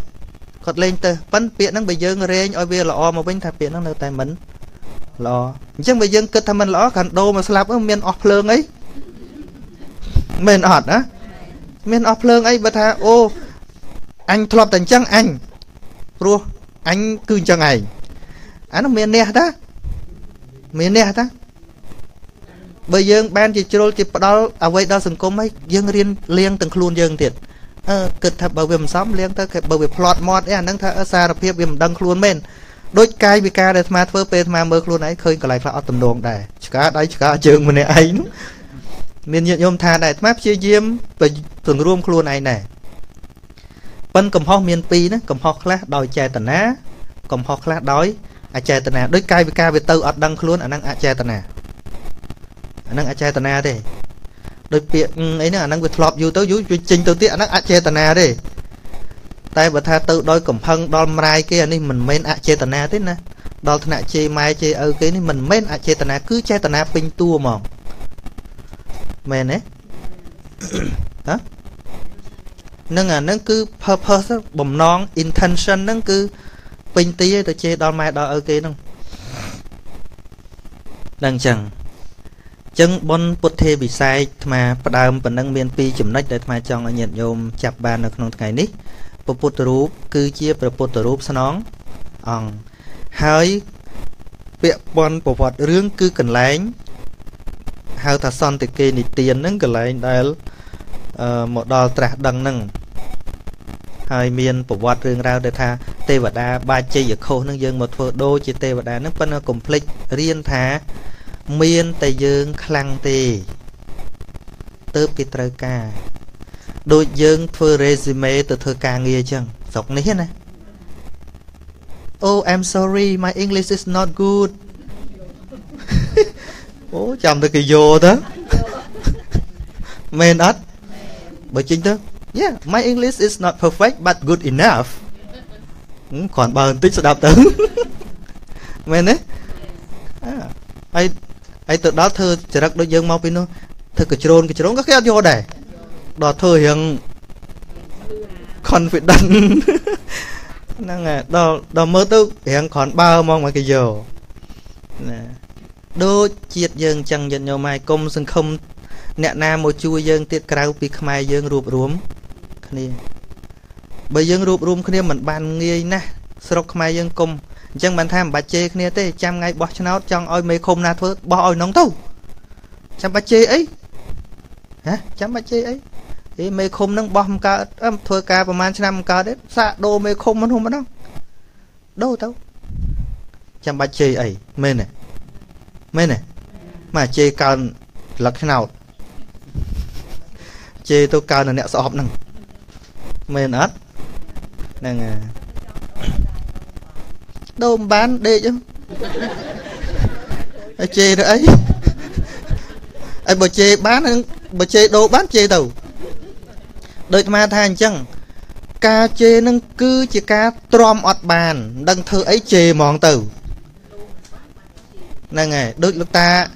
còn lên tới văn pì nó bị dướng rên ôi bia lọ mà bên thà pì nó nơi tay mình lọ chẳng bị dướng cứ thà mình lọ khẩn đô mà slap ở miền off lương ấy men ọt á men off lương ấy bà tha ô anh thọp tận chân anh rùa anh cứ chân anh anh nó men nè ta men nè ta bởi dương ban chỉ trôi chỉ đó à vậy đó sừng côn mấy dương liên liên từng khuôn dương thiệt cực thật bởi vì mình sống liên tới bởi vì plot mod ấy anh đang thở xa đặc biệt vì mình đăng khuôn bên đôi cái vì ca để mà thưa về mà mơ khuôn ấy khơi cái lại phải ở tầm đồn này cả đấy cả trường mình này ấy miền nhiệt nhôm thà này map chia diêm và từng rôm khuôn này này bên cầm ho miền pi nữa cầm ho khác đòi chè tần á cầm ho khác đói à chè tần đôi cái vì ca về từ ở đăng khuôn anh đang à chè tần năng a chè tana đi đôi miệng ấy nữa năng bị flop vô tới dưới trình từ tiện năng a chè tana đi tay bật tha tự đôi cẩm hăng đôi mai kia này mình men a chè tana thế nè đôi thằng chê mai chê ở cái này mình men a chè tana cứ chè tana pin tua mòn men đấy hả năng à năng cứ purpose bầm non intention năng cứ pin tí tới chê đôi mai đôi ở cái năng đang chẳng chân bon put thê bị sai mà bắt đầu mình đang miền pi chấm nách để mà chọn nhận nhôm chặt bàn ở trong ngày nít put rúp cứ chia put rúp xanh nón on hơi việc bon bộ phận riêng cứ cần lánh hơi thà son thì kia nịt tiền nâng cần lánh đây một đòn trạc đằng nâng hơi miền bộ phận riêng ra để tha tê và đa ba chi giờ khô nâng dương một phở đôi chi tê và đa nâng bên complete riêng thà miên tay dương khăng tì tớ biết trơ ca đôi dương thưa resume từ thưa ca nghe chăng sọc ní nè oh I'm sorry my English is not good ố chồng tôi kỳ vô đó men ất bởi chính tớ yeah my English is not perfect but good enough còn bằng tích sẽ đọc tớ men đấy ai ai từ đó thưa chỉ đắc đôi dương mau pin luôn thưa cái trôn cái trôn các cái vô để đó thưa hiện confident năng à đó đó mới tư hiện còn bao mong mà cái vô nè đôi chiết dương chẳng nhận nhau mai công sừng không nẹt na một chui dương tiết cào bị mai dương rụp rúm này bởi dương rụp rúm kia mình bàn nghe nè sau mai dương công chẳng bàn tham bà chê kia tê trăm ngày bó cho nó trong ôi mê khôn na thơ bó ôi nóng tu trăm bà chê ấy hả trăm bà chê ấy thì mê khôn nâng bó không ca thơ ca và man cho năm ca đấy xa đô mê khôn mất không mất không đâu tao trăm bà chê ấy mê này mê này mà chê ca lật thế nào chê tôi ca là nẹ sợ họp nâng mê nát nâng à đâu bán đi chứ chê đó ấy ấy bà chê bán bà chê đồ bán chê đầu đôi mà than chăng ca chê nâng cứ chỉ ca trom ọt bàn đăng thơ ấy chê mòn từ nè nghe đôi lúc ta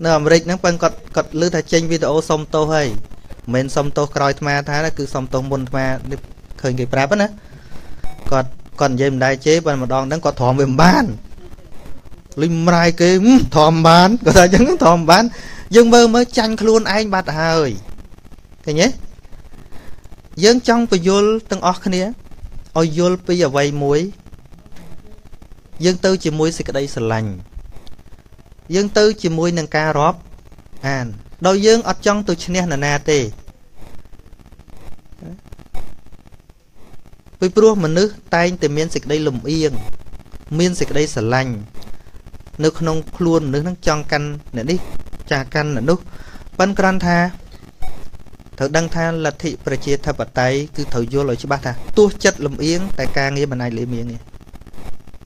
nó làm rịch nó quanh cọt cọt lư thà chênh video xong tô hay mình xong tô coi mà thà nó cứ xong tô môn mà khởi nghiệp rap á còn còn dây mình đại chế và mà đòn đang có thòm về bán lim rai kê thòm bán có thể chẳng thòm bán dương mơ mới tranh luôn anh bạt hơi thế nhé dương trong và vô từng óc này ôi vô bây giờ vay muối dương tư chỉ muối xịt đây sờ lành dương tư chỉ muối nâng ca róp an đôi dương ở trong từ trên là na tê vì proof mà nước tay thì miên dịch đây lùm yên miên dịch đây sờ lành nước không luôn nước nó chọn căn để đi trà căn là nút ban can tha thợ đăng tha là thị prachia thập bát tay cứ thợ vô lời chứ bát tha tua chất lùm yên tại ca nghe bên này lấy miệng nghe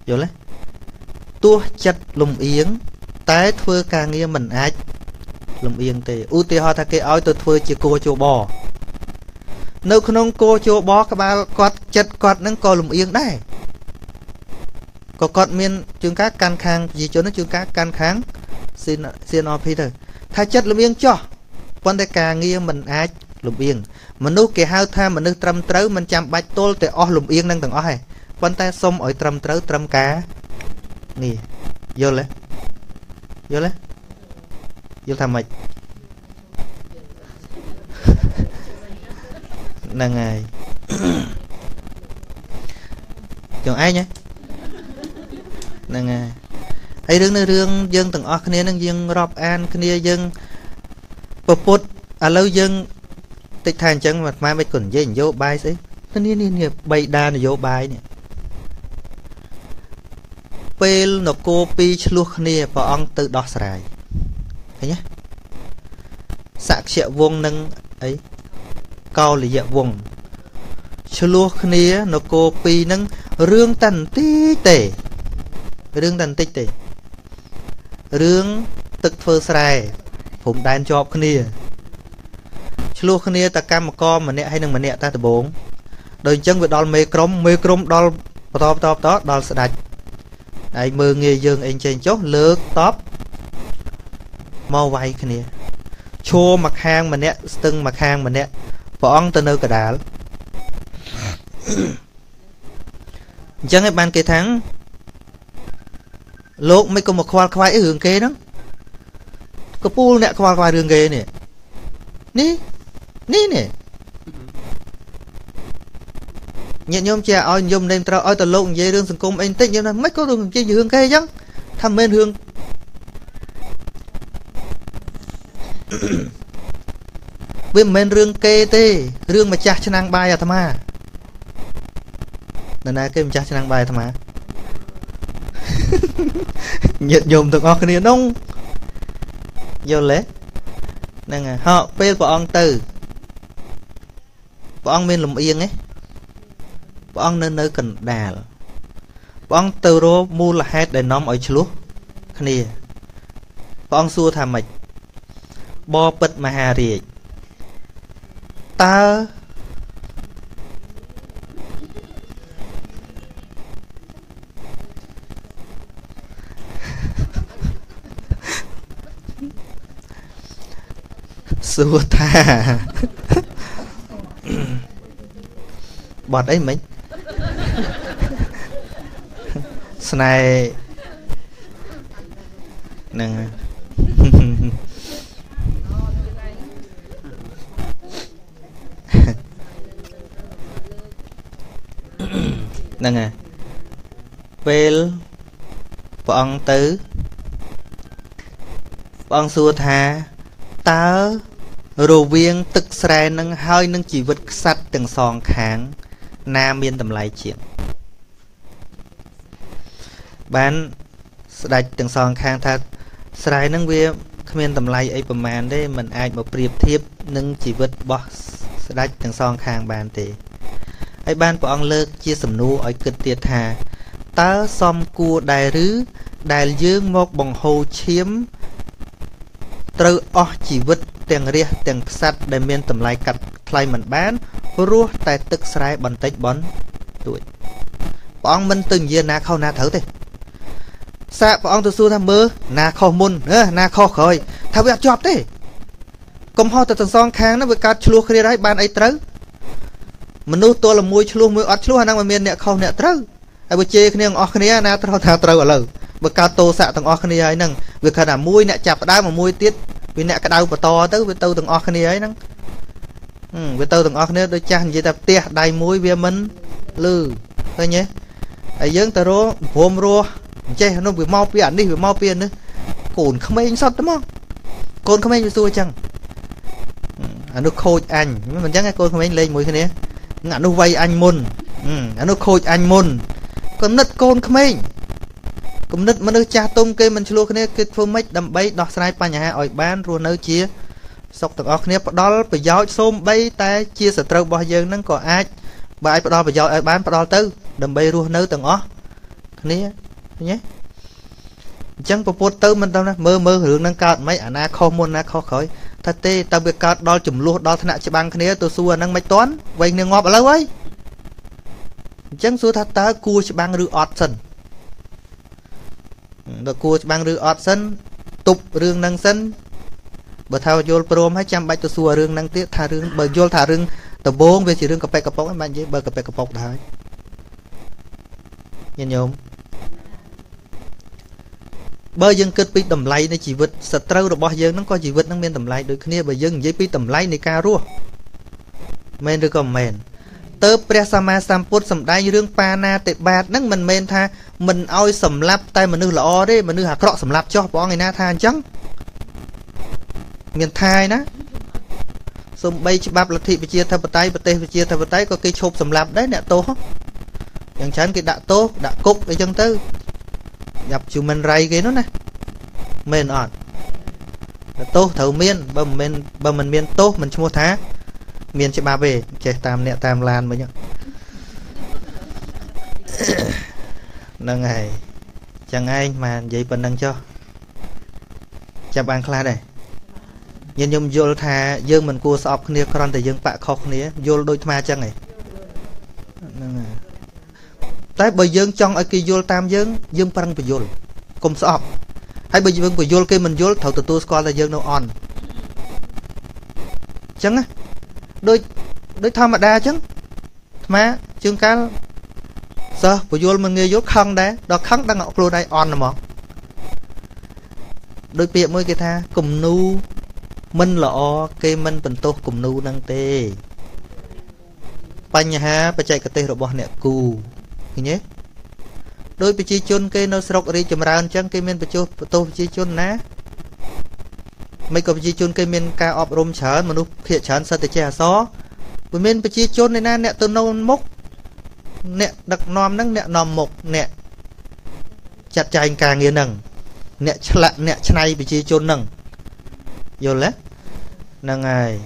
vô lấy tua chất lùm yên tái thưa ca nghe mình ai lùm yên thì ưu tiên họ tha cái ói tôi thưa chỉ cô chỗ bò nếu không cô cho bó các bạn có chất quạt nâng có lùm yên đây có con miên chương các can kháng gì cho nó chương các can kháng xin xin o Peter thay chất lùm yên cho con đại ca nghe mình ai lùm yên mà nấu kì hao tha mà nấu trăm trấu mình chạm bạch tôl thì o lùm yên nâng tầng o hay con ta xong ở trăm trấu trăm cá nghỉ vô lấy vô lấy vô thầm mạch là ngày chồng ai nhé là ngày hay rừng nơi rừng dân từng ở khné nâng dân rập an khné dân bột bột à lâu dân tịch thành chẳng mặt mai mấy cẩn dây vô bài xí nên nên nên nghiệp bay đa là vô bài nè pel nó cô pi luộc khné và ông tự đo xài thấy nhá sạc triệu vuông nâng ấy cao là triệu vuông chư luộc khné nó cô pi nâng rương tần tí tể rương tần tích tể rương tực phơ xài phụng đàn cho học khné chua khné ta cam một con mà nẹt hay đừng mà nẹt ta từ bốn đời chân về đo mê crom mê crom đo to to to đo sạch đạch đại mưa nghe dương anh trên chốt lược top mau vay khné chua mặt hàng mà nẹt từng mặt hàng mà nẹt bọn từ nơi cả đá chẳng ai bàn kế thắng lộn mấy con một khoa khoai ở hướng kế đó có pu nè khoa khoai đường kế nè ní ní nè nhận nhôm chè oi nhôm đem trao oi tờ lộn về đường sừng cung anh tích như là mấy có đường chi hướng kế chứ thăm bên hướng với men rương kê tê rương mà chặt chân ăn bài à tham à nên là cái chặt chân ăn bài tham à nhiệt nhôm từng ông kia nông vô lẽ nè họ phê của ông từ của ông bên lùm yên ấy của ông nên nơi cần đà của ông từ rô mua là hết để nó mọi chú kia của ông xua thà mạch bo bật mà hà rì ta xua tha bọt ấy mình sau này nè nâng à Pel bọn tứ bọn xua tha tớ rô viên tức xe nâng hơi nâng chỉ vật sắt từng sòn kháng nam miên tầm lại chuyện bán đạch từng sòn kháng thật xe nâng viên miên tầm lại ấy bầm màn đấy mình ai mà priệp thiếp nâng chỉ vật bó đạch từng sòn kháng bàn thì ai ban của ông lơ chia sầm nô ở cực tiệt hà tớ xóm cua đài rứ đài dương một bằng hồ chiếm trơ o chỉ vứt tiền ria tiền sắt để miên tầm lại cặt thay mình bán rúa tại tức sài bắn tách bắn tuổi bọn mình từng giờ na khâu na thở thế sao bọn từ xưa tham mơ na khâu môn nữa na khâu khơi thao việc chọp thế công ho từ từng song khang nó với cá chua kia đấy ban ấy trớ mình nuôi tôi là muối chua muối ớt chua năng mà miên nè không nè trâu ai bữa chơi cái nè ngõ cái nè na trâu thà trâu ở lâu bữa cá tô sạ từng ngõ cái nè ấy năng việc khả năng muối nè chạp đá mà muối tiết vì nè cái đau và to tới với tôi từng ngõ cái nè ấy năng với tôi từng ngõ cái nè đôi chân gì tập tia đầy muối về mình lư thôi nhé ai dướng ta rô vôm rô chơi nó bị mau pian đi bị mau pian nữa cồn không ai sót đúng không cồn không ai xua chăng anh nó khôi anh mình chắc cái cồn không ai lên muối cái nè ngã nó vay anh môn, ngã nó khôi anh môn, con nứt con không ấy, con nứt mà nó cha tôm kê mình chua cái này cái phô mít đầm bay đọt sai pa nhà ở bán ruộng nơi chia, sọc từ ở kia đó phải giáo xôm bay ta chia sẻ trâu bao giờ nó có ai, bài đó phải giáo ở bán đó tư đầm bay ruộng nơi từng ó, này nhé, chẳng có phô tư mình đâu nè mơ mơ hưởng năng cao mấy anh à khó môn à khó khởi thật tê tao việc cao đo chùm luôn đo thân nạ chế băng khné tôi xua năng mấy toán vậy nè ngọt ở lâu ấy chẳng xua thật ta cua chế băng rư ọt sân rồi cua chế băng rư ọt sân tục rương năng sân bởi thao vô prom hai trăm bạch tôi xua rương năng tiết thả rương bởi vô thả rương tờ bốn về chỉ rương cà phê cà phốc em bạn chứ bởi cà phê cà phốc thái nhìn nhộm bởi dân kết bị tầm lấy nó chỉ vứt sạch trâu rồi bỏ dân nó có chỉ vứt nó miên tầm lấy được kia bởi dân dây bị tầm lấy này ca rua men rồi còn men tớ Prea Sama Samput sầm đai rương Pana tệ bạt nấc mình men tha mình oi sầm lấp tay mình nư lọ đấy mình nư hạt cọ sầm lấp cho bỏ ngày na tha chăng miền Thái ná sầm bay bắp lật thị bị chia thập tay bật tê bị chia thập tay có cây chộp sầm lấp đấy nè tô chẳng chán cái đã tô đã cúc để chân tư nhập chịu mình ray cái nó nè men on tô thầu miên bầm men bầm mình miên tô mình mua thá miền chị ba về chạy tam nẹ tam lan mới nhá nâng này chẳng ai mà vậy phần nâng cho chạp ăn khá đây nhân nhung vô thà dương mình cua sọp khnia con thì dương bạ khóc khnia vô đôi ma chăng này tới bởi dương trong ở kia vô tam dương dương prang phải vô cùng sọp hay bởi dương phải vô kia mình vô thầu từ tu con là dương đâu on chẳng á đôi đôi tham mà đa chứ má chương cá sao của vô mình nghe vô khăn đấy đó khăn đang ngọc lô đây on là mỏ đôi bịa mới kia tha cùng nu mình là o cây mình bình tô cùng nu năng tê bánh ha bà chạy cái tê rồi bỏ nẹt cù nhé đôi bị chi chôn cây nó sọc đi chầm ra chân cây mình bị chôn tô chi chôn ná mấy cậu chỉ chôn cây men ca ọp rôm chán mà núp hiện chán sao thì che xó, với men bị chỉ chôn này na nẹt từ nâu mốc, nẹt đặc nom nắng nẹt nòm mộc nẹt chặt chai càng nghiền nằng, nẹt lặn nẹt chay bị chỉ chôn nằng, vô lẽ, nằng ngày,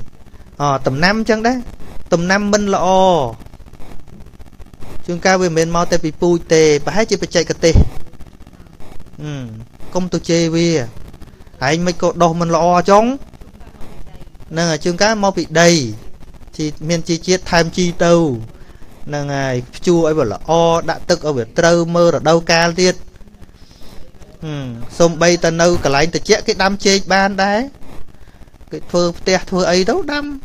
à, tầm năm chăng đấy, tầm năm bên lọ, chúng ta với men mau tê bị pui tê, bà hãy chỉ bị chạy cả tê, ừ, công tôi chê vi. Anh mấy cậu đồ mình lo chống nâng là chương cá mau bị đầy thì miền chi chiết tham chi tâu nâng là chua ấy bảo là o đã tức ở việc trâu mơ rồi đâu ca liệt ừ. Xong bây ta nâu cả lạnh ta chết cái đám chê ban đấy cái thua tè thua ấy đâu đâm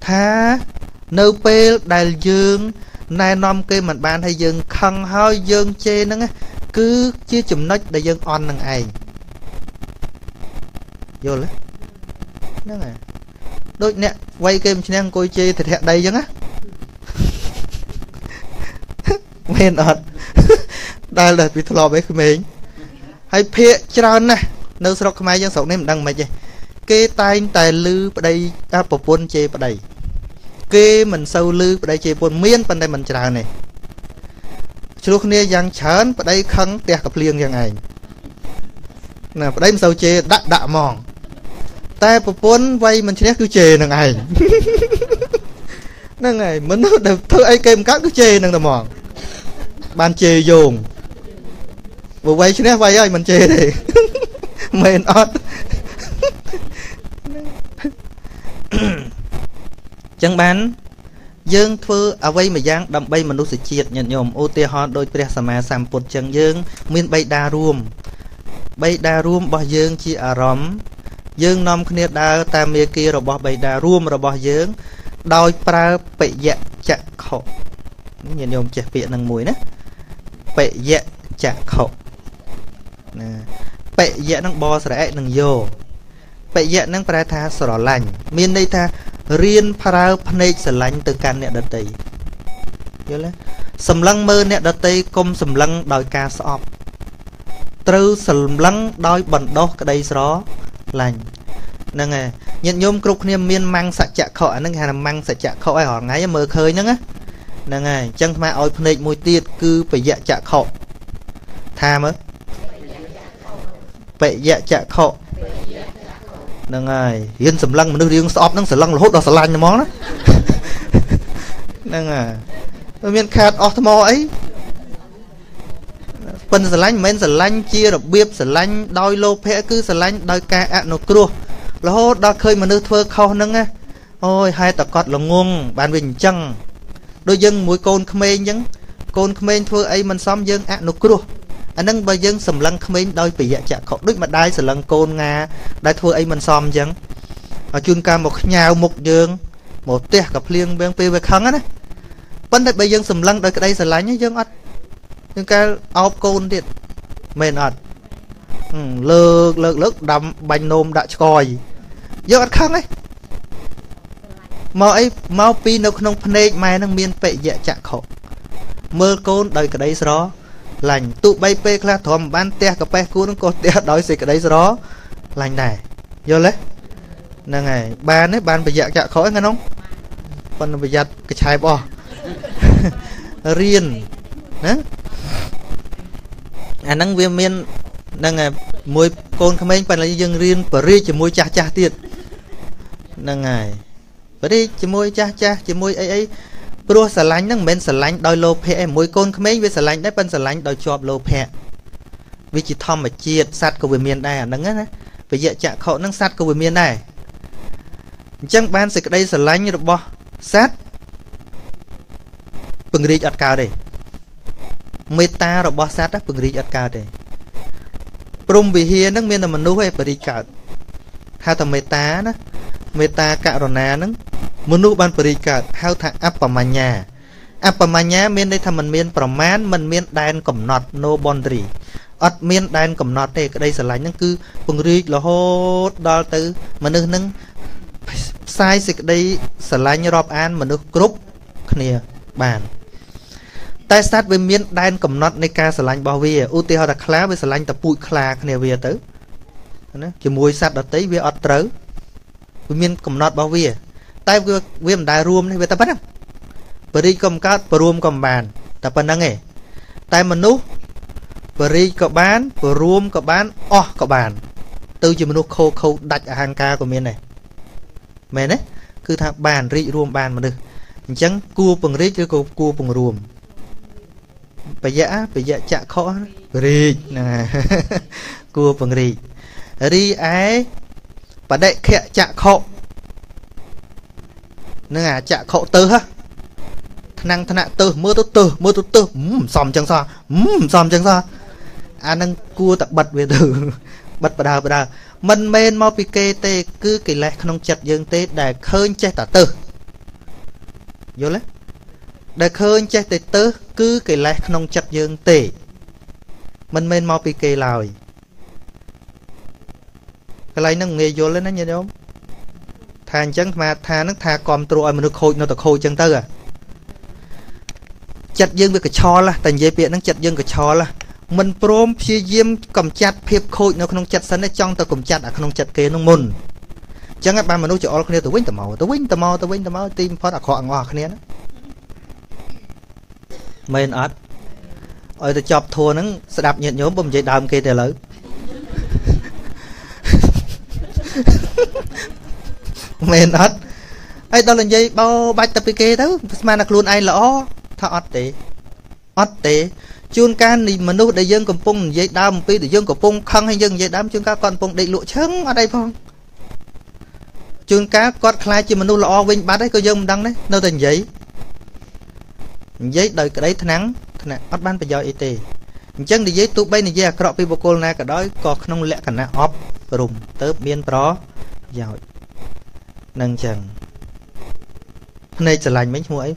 tha nâu pê đài dương nay nom cây mặt ban hay dương khăn hơi dương chê nâng cứ chia chùm nách để dương on nâng ảnh vô lấy nó này đôi nè quay game cho nên coi chơi thật hiện đây chứ á men ọt đây là bị thò với mình hay phía tròn này nấu sọc cái máy dân sọc nên đăng mày chơi kê tay tài lư ở đây ta bổ bôn chơi ở đây kê mình sâu lư ở đây chơi bôn miên bên đây mình trào này chú lúc này giang chán ở đây khăn tẹt cặp liền giang ảnh nè đây mình sâu chơi đạ đạ mòn ta bổ bôn vay mình sẽ cứ chê nằng ảnh nằng này mình được thưa ai kem các cứ chê nằng mòn ban chê dùng bộ vay chứ vay ơi mình chê thì mền ọt chẳng bán dương thưa à vay mà giang đầm bay mình đâu sẽ chiết nhận nhom ô tê ho đôi tre sà ma sàm bột chẳng dương miên bay đa ruom bay đa ruom bỏ dương chi à róm dương nom khnia đa ta mê kia rồi bỏ bay đa ruom rồi bỏ dương đôi pra bệ dạ chạc khổ nhìn nhôm chạc bịa nằng mùi nè bệ dạ chạc khổ nè bệ dạ nằng bò sẻ nằng vô bệ dạ nằng pra tha sỏ lành miên đây tha riêng pra phnê sẻ lành từ can nẹt đợt tây nhớ lấy sầm lăng mơ nẹt đợt tây công sầm lăng đòi ca sọp trừ sầm lăng đôi bẩn đốt cái đây đó lành nâng à nhận nhôm cục niêm miên mang sạch chạ khỏi nâng hà mang sạch chạ khỏi hỏi ngay mờ khơi nâng á nâng à chân mà ôi phân định mùi tiết cứ phải dạ chạ khỏi tha mớ vậy dạ chạ khỏi nâng à yên sầm lăng mà nước riêng sọp nâng sầm lăng là hốt đỏ sầm lành món đó nâng à miên khát ọt mò ấy phần sờ lanh men sờ lanh chia đập biếp sờ lanh đôi lô phe cứ sờ lanh đôi ca ăn nó cua là hốt đó khơi mà nước thưa khâu nâng á ôi hai tờ cọt là ngung bàn bình chăng đôi dân mũi côn khmên nhẫn côn khmên thưa ấy mình xóm dân ăn nó cua anh nâng bà dân sầm lăng khmên đôi bị dạ chạ khẩu đứt mà đai sờ lăng côn nga đai thưa ấy mình xóm dân ở chuyên ca một nhào một dương một tẹt gặp liền bên pê về khăn á đấy vấn đề bây dân sầm lăng đôi cái đây sờ lanh dân ắt nhưng cái áo côn thì mệt ẩn lơ lơ lơ đầm bánh nôm đã coi giờ ăn khăng ấy Mà ấy mau pi nó không phê mai nó miên pệ dạ chạ khổ mơ côn đời cái đấy đó lành tụ bay pê là thòm ban te cà pê cú nó cột te đói xịt cái đấy đó lành này vô lấy nè ngày ban ấy ban bây giờ chạ khổ nghe không còn bây giờ cái chai bò riêng nè anh đang viêm miên đang ngày môi côn không anh phải là dân riêng và riêng chỉ môi chả chả tiền đang ngày bởi đi chỉ môi cha cha chỉ môi ấy ấy pro sờ lánh đang bên sờ lánh đòi lô phe môi côn không mấy với sờ lánh đấy bên sờ lánh đòi chọp lô phe vì chỉ thom mà chia sát cầu về miền này đang á về dạy chạ khẩu đang sát cầu về miền này chẳng ban sực đây sờ lánh như được bo sát bừng ri chặt cao đi meta rồi bo sát đó bừng ri chặt cao đi prom vì hiền đang miền là mình nuôi hay bừng ri chặt hai tầm meta đó meta cả rồi nè nấng muốn nuôi ban bưởi cả hao thằng Appamanya Appamanya miền đây thằng mình miền Praman mình miền đan cẩm nọt no boundary ở miền đan cẩm nọt đây đây sờ lánh nấng cứ bừng ri là hốt đo từ mình nương nấng sai xịt đây sờ lánh như rọp an mình nương group kia bàn tai sát với miền đan cẩm nọt này ca sờ lánh bao vía ưu tiên họ đặt khá với sờ lánh tập bụi khá kia vía tới chỉ mùi sát đặt tới vía ở tới miền cầm nọt bao vía tai vừa vừa mình đại rùm này về ta bắt không, bơi cầm cát, bơi rùm cầm bàn, ta bận năng nghề, tai mình nú, bơi cầm bàn, bơi rùm cầm bàn, o cầm bàn, từ chỉ mình nú khâu khâu đặt ở hàng ca của miền này, mẹ đấy, cứ thằng bàn rì rùm bàn mà được, chẳng cua bằng rì chứ cua cua bằng rùm, bây giờ bây giờ chạ khó, rì nè, cua bằng rì, rì ấy. Và đệ khẽ chạ khổ nên là chạ khổ tớ ha năng thân ạ tớ mơ tớ tớ mơ tớ tớ mmm xòm chẳng sao mmm xòm chẳng sao à năng cua tập bật về từ bật bà đào bà đào mình men mau bị kê tê cứ kỳ lẹ không chặt dương tê để khơi che tả tớ vô lấy để khơi che tê tớ cứ kỳ lẹ không chặt dương tê mình men mau bị kê lòi cái này nó nghe vô lên nó như thế không? Thà chẳng mà thà nó thà còn trội mà nó khôi nó tự khôi chân tư à? Chặt dương với cái cho là, thành dây biển nó chặt dương cái cho là mình prom phi diêm cầm chặt phép khôi nó không chặt sẵn ở trong ta cùng chặt à không chặt kia nó mồn. Chẳng các bạn mà nói chuyện ở kia tụi quýnh tụi màu tụi quýnh tụi màu tụi quýnh tụi màu tim phớt à khoạng ngọt kia đó. Mình ớt, ơi tụi chọc thua nó sẽ đạp nhiệt nhốm bông dây đàm kia thì lớn. Mên ớt ấy đó là dây bao bạch tập kê đó mà nạc luôn ai lỡ thả ớt tế ớt tế chôn can thì mà nụ để dân cầm bông dây đam một tí để dân cầm bông khăn hay dân dây đam chôn cá còn bông để lụa chấn ở đây phong chôn cá con khai chứ mà nụ lỡ vinh bát đấy có dân đăng đấy nó thành giấy giấy đời cái đấy thân nắng thân ớt ban bây giờ y tế chân thì giấy tụ bay này dây crop people call na cả đói có không lẽ cả na off rùm tớ biên pro giỏi nâng chẳng này trở lành mấy mũi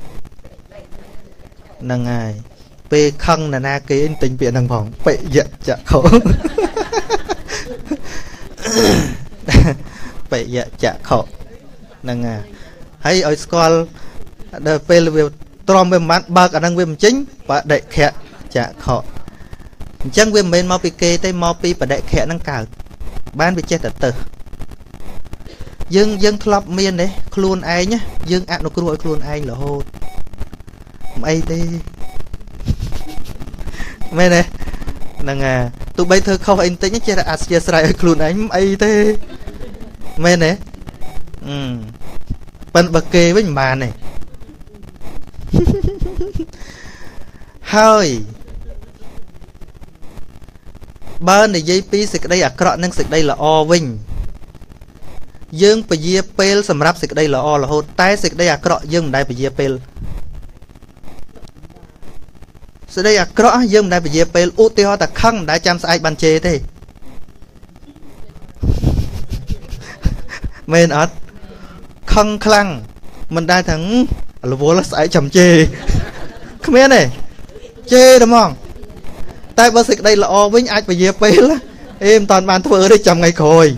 nâng ai pê khăn là na cái tình biện nâng phòng pệ dạ chạ khổ pệ dạ chạ khổ nâng à hãy ở school the pê là việc trom về mặt ba cả năng viêm chính và đệ khẹ chạ khổ chẳng viêm bên mau bị kê tay mau bị và đệ khẹ năng cả ban bị chết tật tật dương dương thọp miên đấy luôn ai nhá dương ăn nó cứ gọi luôn ai là hô ai tê mày này nàng à tụi bây thơ không anh tính chết là asia sài luôn anh ai tê mày này ừ bận bật kê với bà này hơi ban này dây pi sực đây à cọ năng sực đây là o vinh dương bây giờ pel sầm ráp sực đây là o là hột tai sực đây à cọ dương đại bây giờ pel sực đây à cọ dương đại bây giờ pel u tiêu hoa ta khăng đại chăm sai bàn chế thế men ớt khăng khăng mình đại thằng là vô là sai chầm chê không biết này chê đúng không tại bác sĩ đây là o với anh và dẹp bê là em toàn bàn thơ đây chầm ngày khôi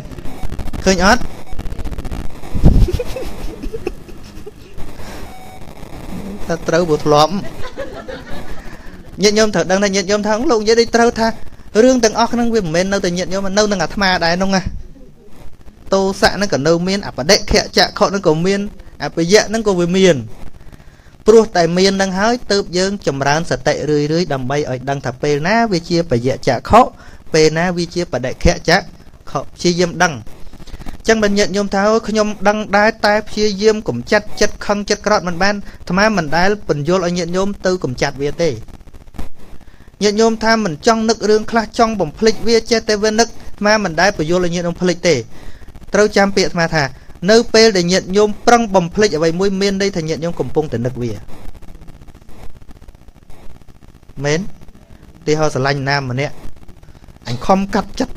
khơi nhót ta trâu bột lõm nhận nhôm thở đang là nhận nhôm thắng lộn dễ đi trâu tha riêng từng óc năng viên men nâu từ nhận nhôm mà nâu đang ngặt ma đại nông à tô sạ nó cả nâu miên à phải đệ khẹ chạ khọ nó cầu miên à phải dạ nó cầu về miền pru tại miền đang hái tớp dương chầm rán sệt tệ rưỡi rưỡi đầm bay ở đang thập pe ná vi chia phải dạ chạ khọ pe ná vi chia phải đệ khẹ chạ khọ chia dâm đăng chẳng mình nhận nhôm tháo nhôm đăng đái tai chia diêm cũng chặt chặt khăng chặt cọt mình ban tham á mình đái mình vô lại nhận nhôm tư cũng chặt về tê nhận nhôm tham mình trong nước riêng khla trong bồng phịch về che tê về nước mà mình đái phải vô lại nhận nhôm phịch tê trâu chạm bịa mà thà nêu pê để nhận nhôm prăng bồng phịch ở vậy mũi miên đây thì nhận nhôm cùng pung từ nước về mến thì họ sẽ lành nam mà nè anh không cắt chặt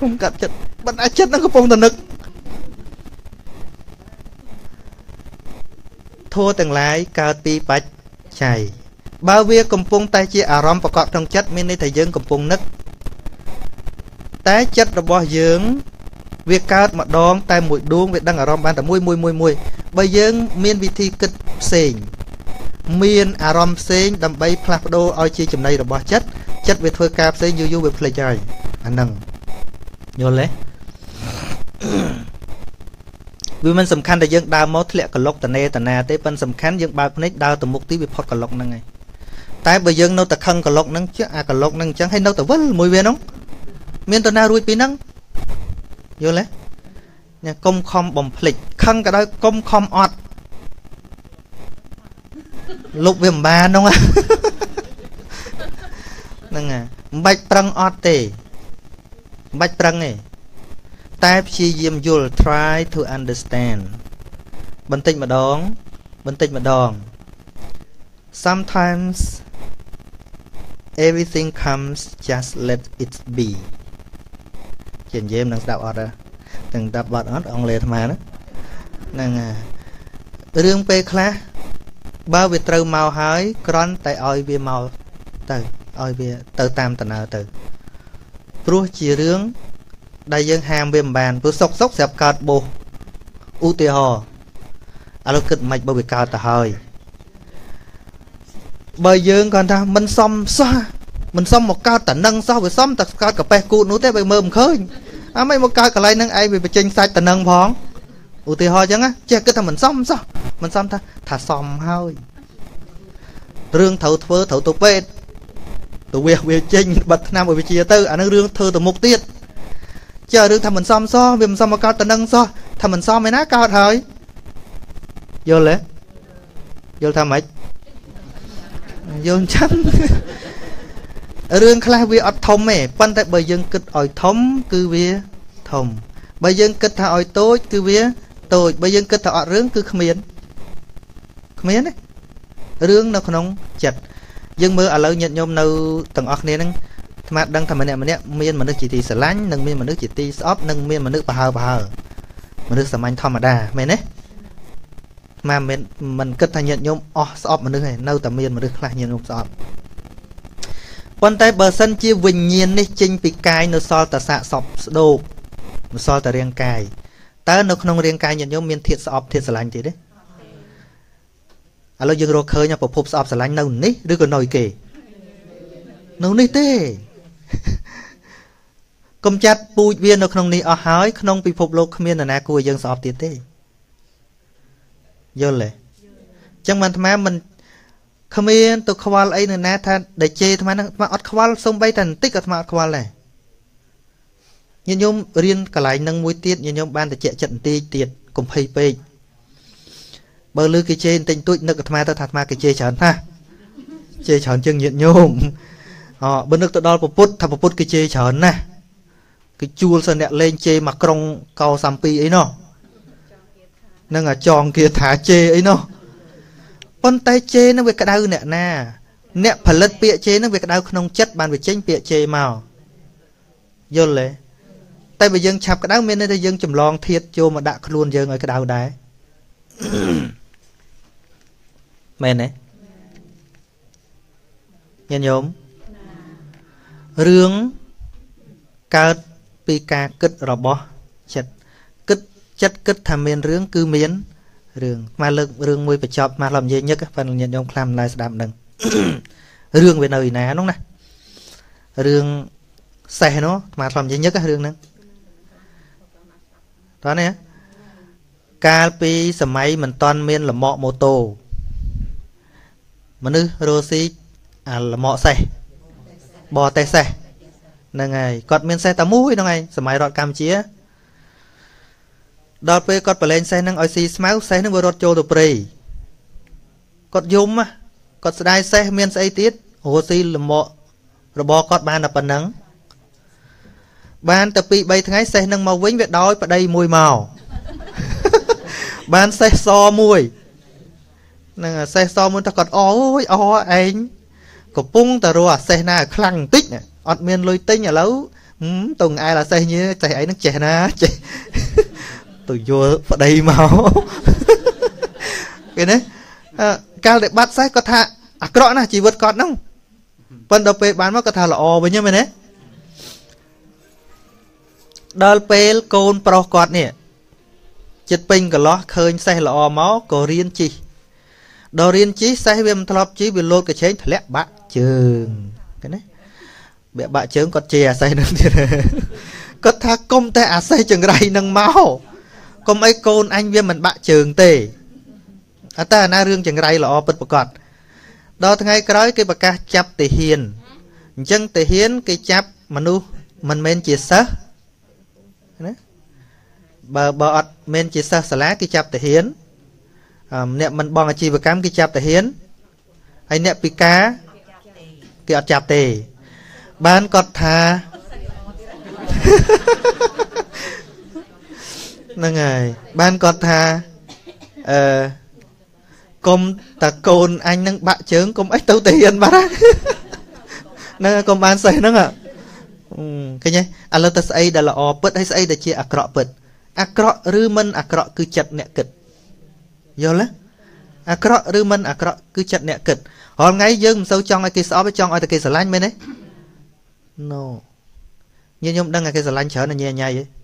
không cắt chặt bạn đã chết nó có pung từ nước thua từng lái cao ti bạch chảy bao bia cầm pung tay chia à rom và cọt trong chất mình đây thầy dương cầm pung nứt tái chất là bỏ dưỡng việc cao mà đón tay mũi đuông việc đang ở rom ban là mùi mùi mùi mùi bây dưỡng miên vị thi kịch xình miên à rom xình đầm bay plapdo oi chi chùm này là bỏ chất chất về thôi cáp xình du du về play chơi anh nâng nhớ lấy vì mình sầm khăn là dương đào máu lệ cả lốc tận nè tận nè tới bên sầm khăn dương ba con đào từ một tí bị phật cả lốc năng này tại bây giờ nấu từ khăn cả lốc năng chứ à cả lốc năng chẳng hay nấu từ vân mùi về nóng miền tận nào ruồi pin năng vô lẽ nhà công không bồng phịch khăn cả đó công không ọt lục viêm ba nông à năng à bạch trăng ọt tề bạch trăng này ta chỉ dìm you'll try to understand bình tĩnh mà đón bình tĩnh mà đòn sometimes everything comes just let it be chuyện gì em đang đọc ở đây từng đọc bọt ớt ông lê thầm mà đó nâng à rương bê khá bao việc trâu màu hỏi con tại oi bia màu từ oi bia từ tam tần ở từ rua chỉ rương đại dương hàm viêm bàn vừa sốc sốc sẹp cát bù u tì hò alo kịch mạch bởi vì cao tà hơi bởi dương còn ta mình xong xa mình xong một cao tà nâng so với xong tà cao cà pè cụ nú tế bởi mơ mừng khơi á mấy một cao cà lây nâng ai vì chênh sai tà nâng phóng u tì hò chăng á chè cứ thà mình xong sao mình xong ta thà xong hơi rương thấu thơ thấu tù bê tù bê bê chênh bật nam bởi vì chia tư á nâng rương thơ tù mục tiết chờ được thầm mình xong so vì mình xong mà cao tần nâng so thầm mình xong mới ná cao thôi vô lẽ vô thầm mày vô chắc rương khai vi ọt thông mẹ quan tại bởi dân kịch ỏi thống cứ vía thông bởi dân kịch thà ỏi tối cứ vía tối bởi dân kịch thà ọt rướng cứ khmiến khmiến đấy rướng nó không chật dân mơ ở lâu nhận nhôm nâu tầng ọt nè nâng mà đang thầm mình nè miên mà nước chỉ tì sờ lánh nâng miên mà nước chỉ tì óp nâng miên mà nước bà hờ bà hờ mà nước sầm anh thom mà đà mày nè mà mình mình cất thay nhận nhôm óp mà nước này nâu tầm miên mà nước lại nhận nhôm óp quan tay bờ sân chia vinh nhiên đi chinh bị cay nó so tờ sạ sọp đồ nó so tờ riêng cay tớ nó không riêng cay nhận nhôm miên thiệt óp thiệt sờ lánh thế đấy alo dương rô khơi nha phổ phúc óp sờ lánh nâu nít đứa còn nồi kì nâu nít tê công chặt bùi viên nó không ní ở hỏi không bị phục lục miền là na của dân sọp tiệt thế vô lệ chẳng mà thà mình không yên tụ khoa ấy nữa na tha để chê thà mà ọt khoa sông bay thành tích ọt mà khoa này nhân nhóm riêng cả lại nâng mũi tiệt nhân nhóm ban để chạy trận ti tiệt cùng hay pe bờ lư cái chê tình tụi nước thà ta thà mà cái chê chán ha chê chán chương nhân nhóm họ bên nước tự đo bút thà bút cái chê chán nè cái chua sơn đẹp lên chê mà trong cao sampi ấy nó nên là tròn kia thả chê ấy nó con tay chê nó về cái đau nè nè nè phần lật bịa chê nó về cái đau không chất bàn về chênh bịa chê màu vô lệ tay bây dân chạp cái đau miền đây dân chùm lon thiệt vô mà đã luôn dân ở cái đau đá mẹ này nhân nhóm rướng cát Pika kích rò bó chất kích chất kích tham miên rướng cứ miến Rương mà lực rương mùi phải chọp mà làm gì nhất phần nhận ông làm lại đạm đằng rương về nơi này đúng nè rương xe nó mà làm gì nhất rương nè đó nè Calpi xe máy mình toàn miên là mọ mô tô mà nữ rô xí à là mọ xe bò tay xe nè ngày còn miên xe ta mũi nó ngay xe máy rọt cam chía đợt về cọt lên xe năng oxy smart xe năng vừa rót vô rồi cọt zoom á cọt đai xe miên xe tiết oxy là mọ rồi bỏ cọt ban là phần nắng ban tập bị bay tháng xe năng màu vĩnh việt đói và đây mùi màu ban xe so mùi năng xe so muốn ta cọt ôi ôi anh cọt pung ta rùa xe na khăng tích nè ọt miên lôi tinh nhà lâu tùng ai là xe như chạy ấy nó trẻ na chạy tôi vô vào đây máu cái đấy à, cao để bắt sai có thà à cọ nè chỉ vượt cọt không phần đầu pe bán mất có thà là o với nhau mày đấy đầu pe côn pro cọt nè chật pin cả ló khơi sai là o máu có riêng chi đầu riêng chi sai viêm thọp chi bị lôi cái chế lẹ bạ trường cái đấy bẹ bạ trường cọt chè sai nữa có thà công ta à sai trường này nâng máu có mấy con anh viên mình bạ trường tề à ta na rương chẳng ray là o bật bật cọt đó thằng ấy nói cái bậc ca chập tề hiền chân tề hiền cái chập mà nu mình men chia sẻ bờ bờ men chia sẻ xả lá cái chập tề hiền nè mình bong chi và cám cái chập tề hiền hay nè pi cá cái ọt chập tề bán cọt thà năng ngày ban con tha ờ công ta côn anh năng bạ chướng công ếch tấu tiền bát năng công ban say năng ạ cái nhé alerta say đã là o pật hay say đã chia acrọ pật acrọ rư mân acrọ cứ chật nẹt kịch vô lá acrọ rư mân acrọ cứ chật nẹt kịch hôm ngay dương sâu trong ai kia sọ với trong ai kia sờ lanh bên đấy no như nhom đang ngày kia sờ lanh chở là nhẹ nhẹ vậy